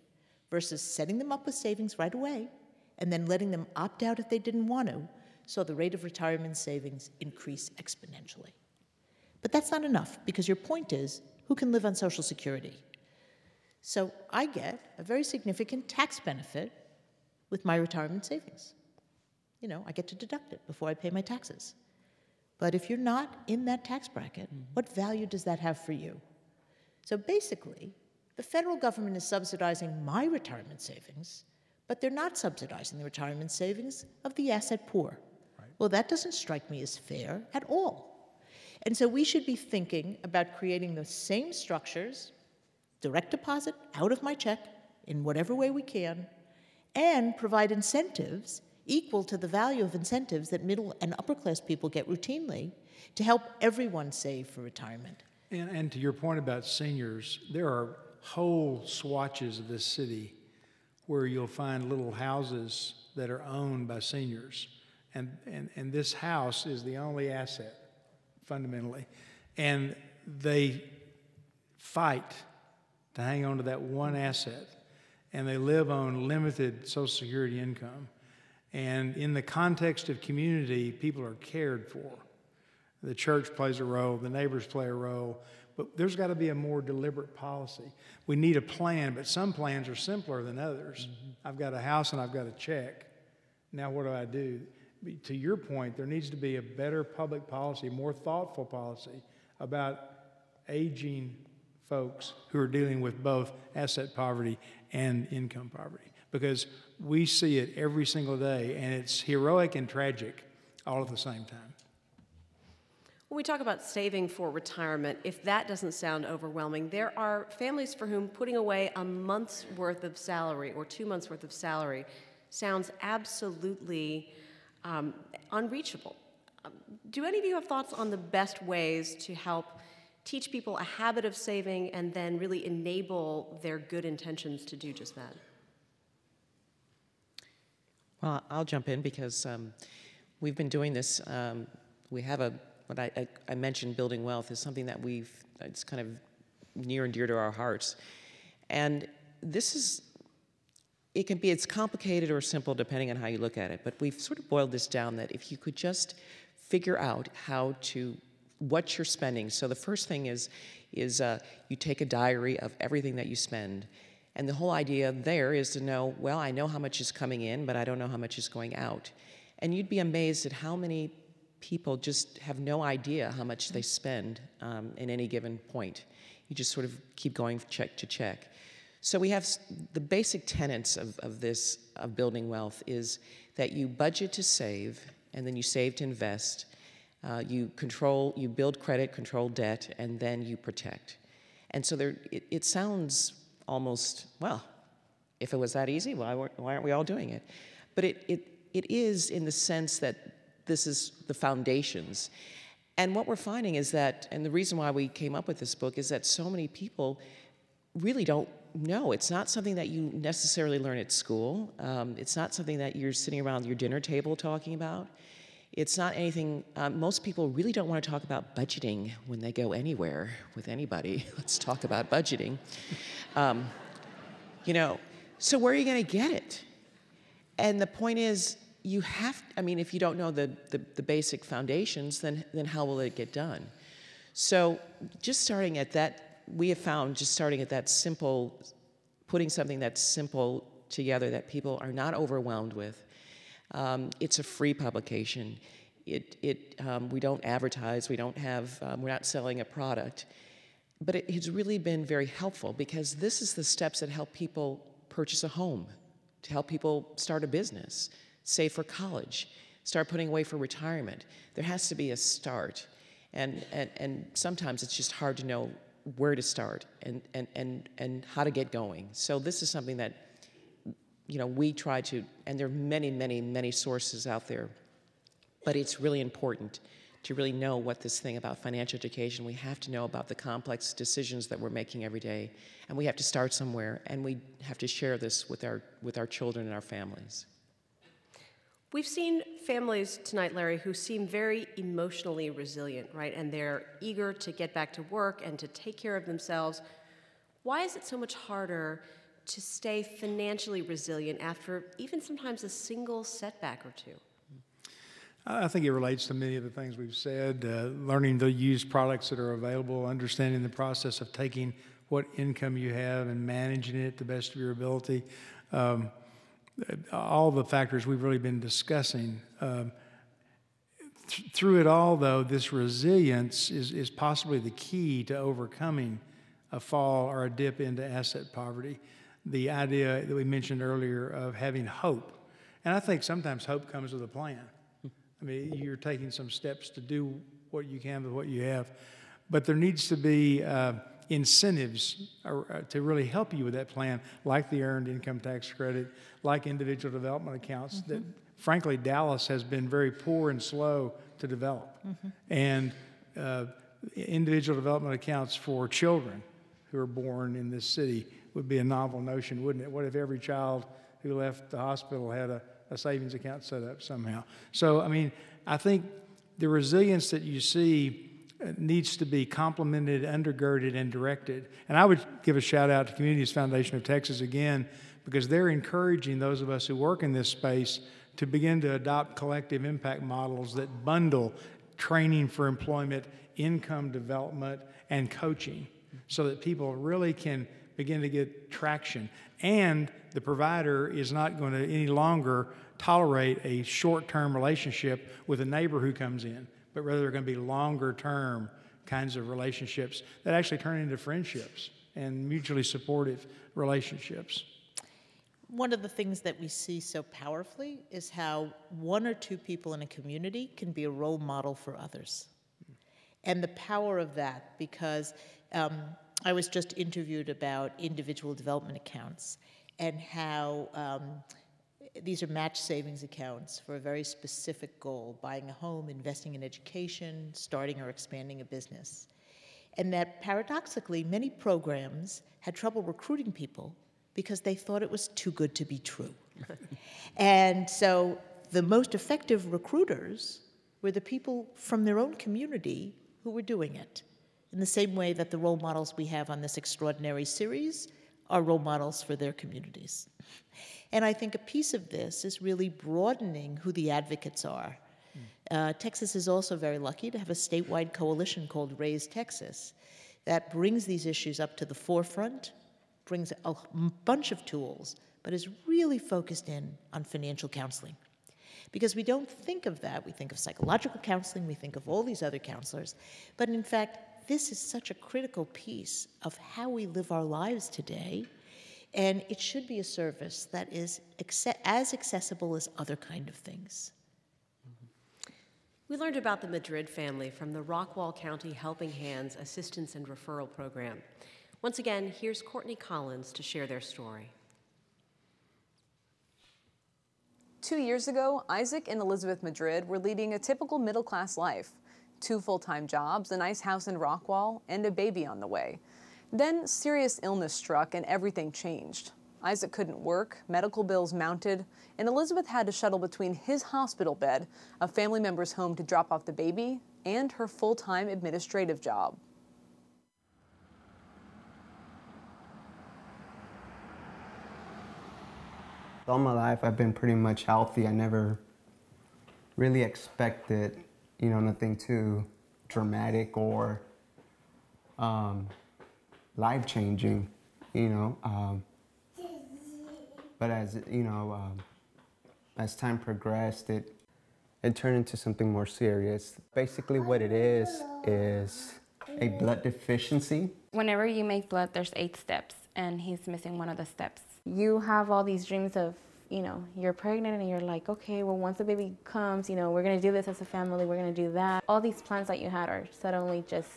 versus setting them up with savings right away and then letting them opt out if they didn't want to, saw the rate of retirement savings increase exponentially. But that's not enough, because your point is, who can live on Social Security? So I get a very significant tax benefit with my retirement savings. You know, I get to deduct it before I pay my taxes. But if you're not in that tax bracket, mm-hmm. what value does that have for you? So basically, the federal government is subsidizing my retirement savings, but they're not subsidizing the retirement savings of the asset poor. Right. Well, that doesn't strike me as fair at all. And so we should be thinking about creating the same structures, direct deposit out of my check in whatever way we can, and provide incentives equal to the value of incentives that middle and upper class people get routinely to help everyone save for retirement. And, and to your point about seniors, there are whole swatches of this city where you'll find little houses that are owned by seniors. And, and, and this house is the only asset, fundamentally. And they fight to hang on to that one asset, and they live on limited Social Security income. And in the context of community, people are cared for. The church plays a role, the neighbors play a role, but there's gotta be a more deliberate policy. We need a plan, but some plans are simpler than others. Mm-hmm. I've got a house and I've got a check. Now what do I do? To your point, there needs to be a better public policy, more thoughtful policy about aging folks who are dealing with both asset poverty and income poverty, because we see it every single day, and it's heroic and tragic all at the same time. When we talk about saving for retirement, if that doesn't sound overwhelming, there are families for whom putting away a month's worth of salary or two months' worth of salary sounds absolutely um, unreachable. Do any of you have thoughts on the best ways to help teach people a habit of saving and then really enable their good intentions to do just that? Well, I'll jump in because um, we've been doing this. Um, we have a, what I, I, I mentioned, building wealth is something that we've, it's kind of near and dear to our hearts. And this is, it can be, it's complicated or simple depending on how you look at it, but we've sort of boiled this down that if you could just figure out how to what you're spending. So the first thing is, is uh, you take a diary of everything that you spend. And the whole idea there is to know, well, I know how much is coming in, but I don't know how much is going out. And you'd be amazed at how many people just have no idea how much they spend um, in any given point. You just sort of keep going check to check. So we have the basic tenets of, of this, of building wealth, is that you budget to save, and then you save to invest. Uh, you control, you build credit, control debt, and then you protect. And so there, it, it sounds almost, well, if it was that easy, why, why aren't we all doing it? But it, it, it is in the sense that this is the foundations. And what we're finding is that, and the reason why we came up with this book is that so many people really don't know. It's not something that you necessarily learn at school. Um, it's not something that you're sitting around your dinner table talking about. It's not anything, um, most people really don't want to talk about budgeting when they go anywhere with anybody. Let's talk about budgeting. Um, you know, so where are you going to get it? And the point is, you have, I mean, if you don't know the, the, the basic foundations, then, then how will it get done? So just starting at that, we have found just starting at that simple, putting something that's simple together that people are not overwhelmed with. Um, it's a free publication. It, it, um, we don't advertise, we don't have, um, we're not selling a product. But it, it's really been very helpful because this is the steps that help people purchase a home, to help people start a business, save for college, start putting away for retirement. There has to be a start. And, and, and sometimes it's just hard to know where to start and, and, and, and how to get going. So this is something that, you know, we try to, and there are many, many, many sources out there, but it's really important to really know what this thing about financial education. We have to know about the complex decisions that we're making every day, and we have to start somewhere, and we have to share this with our, with our children and our families. We've seen families tonight, Larry, who seem very emotionally resilient, right? And they're eager to get back to work and to take care of themselves. Why is it so much harder to stay financially resilient after even sometimes a single setback or two? I think it relates to many of the things we've said, uh, learning to use products that are available, understanding the process of taking what income you have and managing it to the best of your ability. Um, all the factors we've really been discussing. Um, th through it all, though, this resilience is, is possibly the key to overcoming a fall or a dip into asset poverty. The idea that we mentioned earlier of having hope. And I think sometimes hope comes with a plan. I mean, you're taking some steps to do what you can with what you have. But there needs to be uh, incentives to really help you with that plan, like the earned income tax credit, like individual development accounts mm-hmm. that, frankly, Dallas has been very poor and slow to develop. Mm-hmm. And uh, individual development accounts for children who are born in this city would be a novel notion, wouldn't it? What if every child who left the hospital had a, a savings account set up somehow? So, I mean, I think the resilience that you see needs to be complemented, undergirded, and directed. And I would give a shout out to Communities Foundation of Texas again, because they're encouraging those of us who work in this space to begin to adopt collective impact models that bundle training for employment, income development, and coaching so that people really can begin to get traction. And the provider is not going to any longer tolerate a short-term relationship with a neighbor who comes in, but rather they're going to be longer-term kinds of relationships that actually turn into friendships and mutually supportive relationships. One of the things that we see so powerfully is how one or two people in a community can be a role model for others. And the power of that, because um, I was just interviewed about individual development accounts and how um, these are match savings accounts for a very specific goal, buying a home, investing in education, starting or expanding a business. And that paradoxically, many programs had trouble recruiting people because they thought it was too good to be true. And so the most effective recruiters were the people from their own community who were doing it, in the same way that the role models we have on this extraordinary series are role models for their communities. And I think a piece of this is really broadening who the advocates are. Mm. Uh, Texas is also very lucky to have a statewide coalition called Raise Texas that brings these issues up to the forefront, brings a bunch of tools, but is really focused in on financial counseling. Because we don't think of that. We think of psychological counseling, we think of all these other counselors, but in fact, this is such a critical piece of how we live our lives today, and it should be a service that is acce- as accessible as other kind of things. We learned about the Madrid family from the Rockwall County Helping Hands Assistance and Referral Program. Once again, here's Courtney Collins to share their story. Two years ago, Isaac and Elizabeth Madrid were leading a typical middle-class life. Two full-time jobs, a nice house in Rockwall, and a baby on the way. Then serious illness struck and everything changed. Isaac couldn't work, medical bills mounted, and Elizabeth had to shuttle between his hospital bed, a family member's home to drop off the baby, and her full-time administrative job. All my life I've been pretty much healthy. I never really expected, you know, nothing too dramatic or um, life-changing, you know. Um, But as, you know, um, as time progressed, it, it turned into something more serious. Basically what it is, is a blood deficiency. Whenever you make blood, there's eight steps, and he's missing one of the steps. You have all these dreams of, you know, you're pregnant and you're like, okay, well, once the baby comes, you know, we're gonna do this as a family, we're gonna do that. All these plans that you had are suddenly just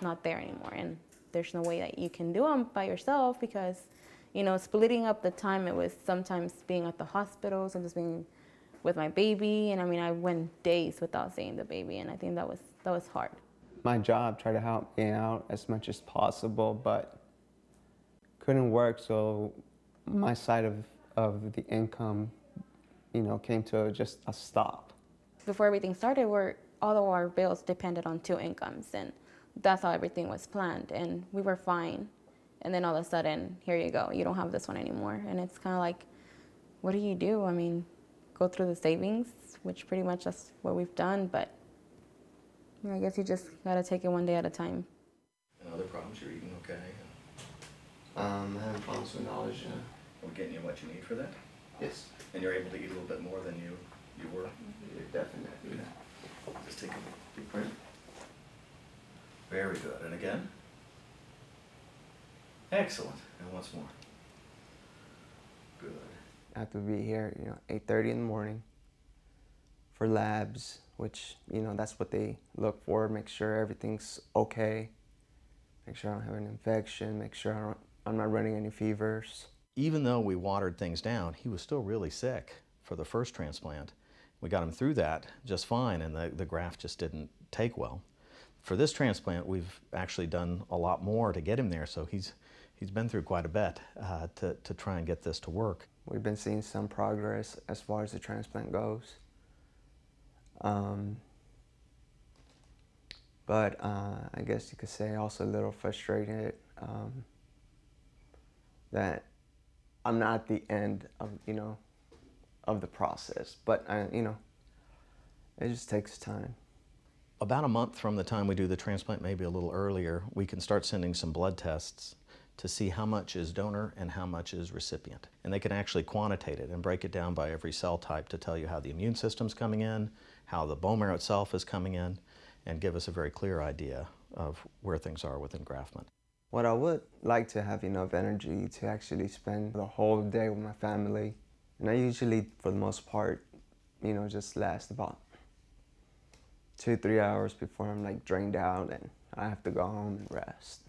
not there anymore, and there's no way that you can do them by yourself because, you know, splitting up the time, it was sometimes being at the hospital, sometimes being with my baby, and I mean, I went days without seeing the baby, and I think that was, that was hard. My job tried to help me out as much as possible, but couldn't work, so my side of, of the income, you know, came to just a stop. Before everything started, we're, all of our bills depended on two incomes, and that's how everything was planned, and we were fine. And then all of a sudden, here you go, you don't have this one anymore. And it's kind of like, what do you do? I mean, go through the savings, which pretty much that's what we've done, but I guess you just gotta take it one day at a time. And other problems, you're eating okay? Um, I have problems with knowledge, yeah. We're getting you what you need for that? Yes. And you're able to eat a little bit more than you, you were? Yeah, definitely. Okay. Just take a deep breath. Very good, and again? Excellent. And once more. Good. I have to be here, you know, eight thirty in the morning for labs, which, you know, that's what they look for. Make sure everything's okay. Make sure I don't have an infection. Make sure I don't, I'm not running any fevers. Even though we watered things down, he was still really sick for the first transplant. We got him through that just fine, and the, the graft just didn't take well. For this transplant, we've actually done a lot more to get him there, so he's He's been through quite a bit uh, to, to try and get this to work. We've been seeing some progress as far as the transplant goes. Um, but uh, I guess you could say also a little frustrated um, that I'm not at the end of, you know, of the process. But, I, you know, it just takes time. About a month from the time we do the transplant, maybe a little earlier, we can start sending some blood tests to see how much is donor and how much is recipient. And they can actually quantitate it and break it down by every cell type to tell you how the immune system's coming in, how the bone marrow itself is coming in, and give us a very clear idea of where things are with engraftment. What I would like to have enough energy to actually spend the whole day with my family. And I usually, for the most part, you know, just last about two, three hours before I'm like drained out and I have to go home and rest.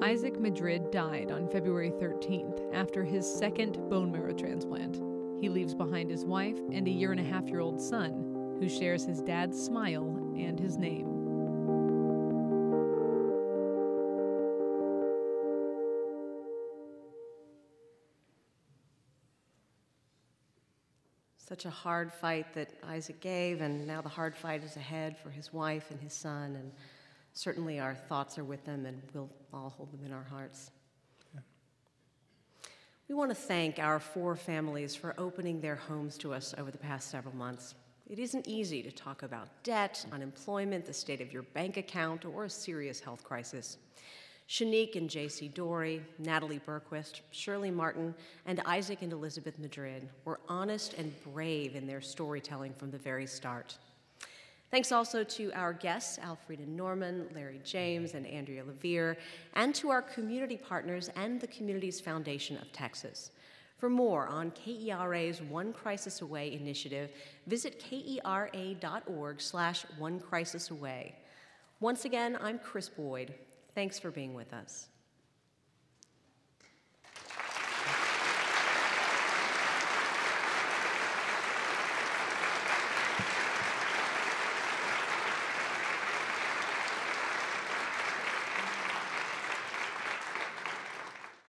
Isaac Madrid died on February thirteenth after his second bone marrow transplant. He leaves behind his wife and a year and a half year old son who shares his dad's smile and his name. Such a hard fight that Isaac gave, and now the hard fight is ahead for his wife and his son, and certainly our thoughts are with them, and we'll all hold them in our hearts. Yeah. We want to thank our four families for opening their homes to us over the past several months. It isn't easy to talk about debt, unemployment, the state of your bank account, or a serious health crisis. Shanique and J C Dory, Natalie Burquist, Shirley Martin, and Isaac and Elizabeth Madrid were honest and brave in their storytelling from the very start. Thanks also to our guests, Alfreda Norman, Larry James, and Andrea Levere, and to our community partners and the Communities Foundation of Texas. For more on KERA's One Crisis Away initiative, visit kera.org slash One Crisis Away. Once again, I'm Krys Boyd. Thanks for being with us.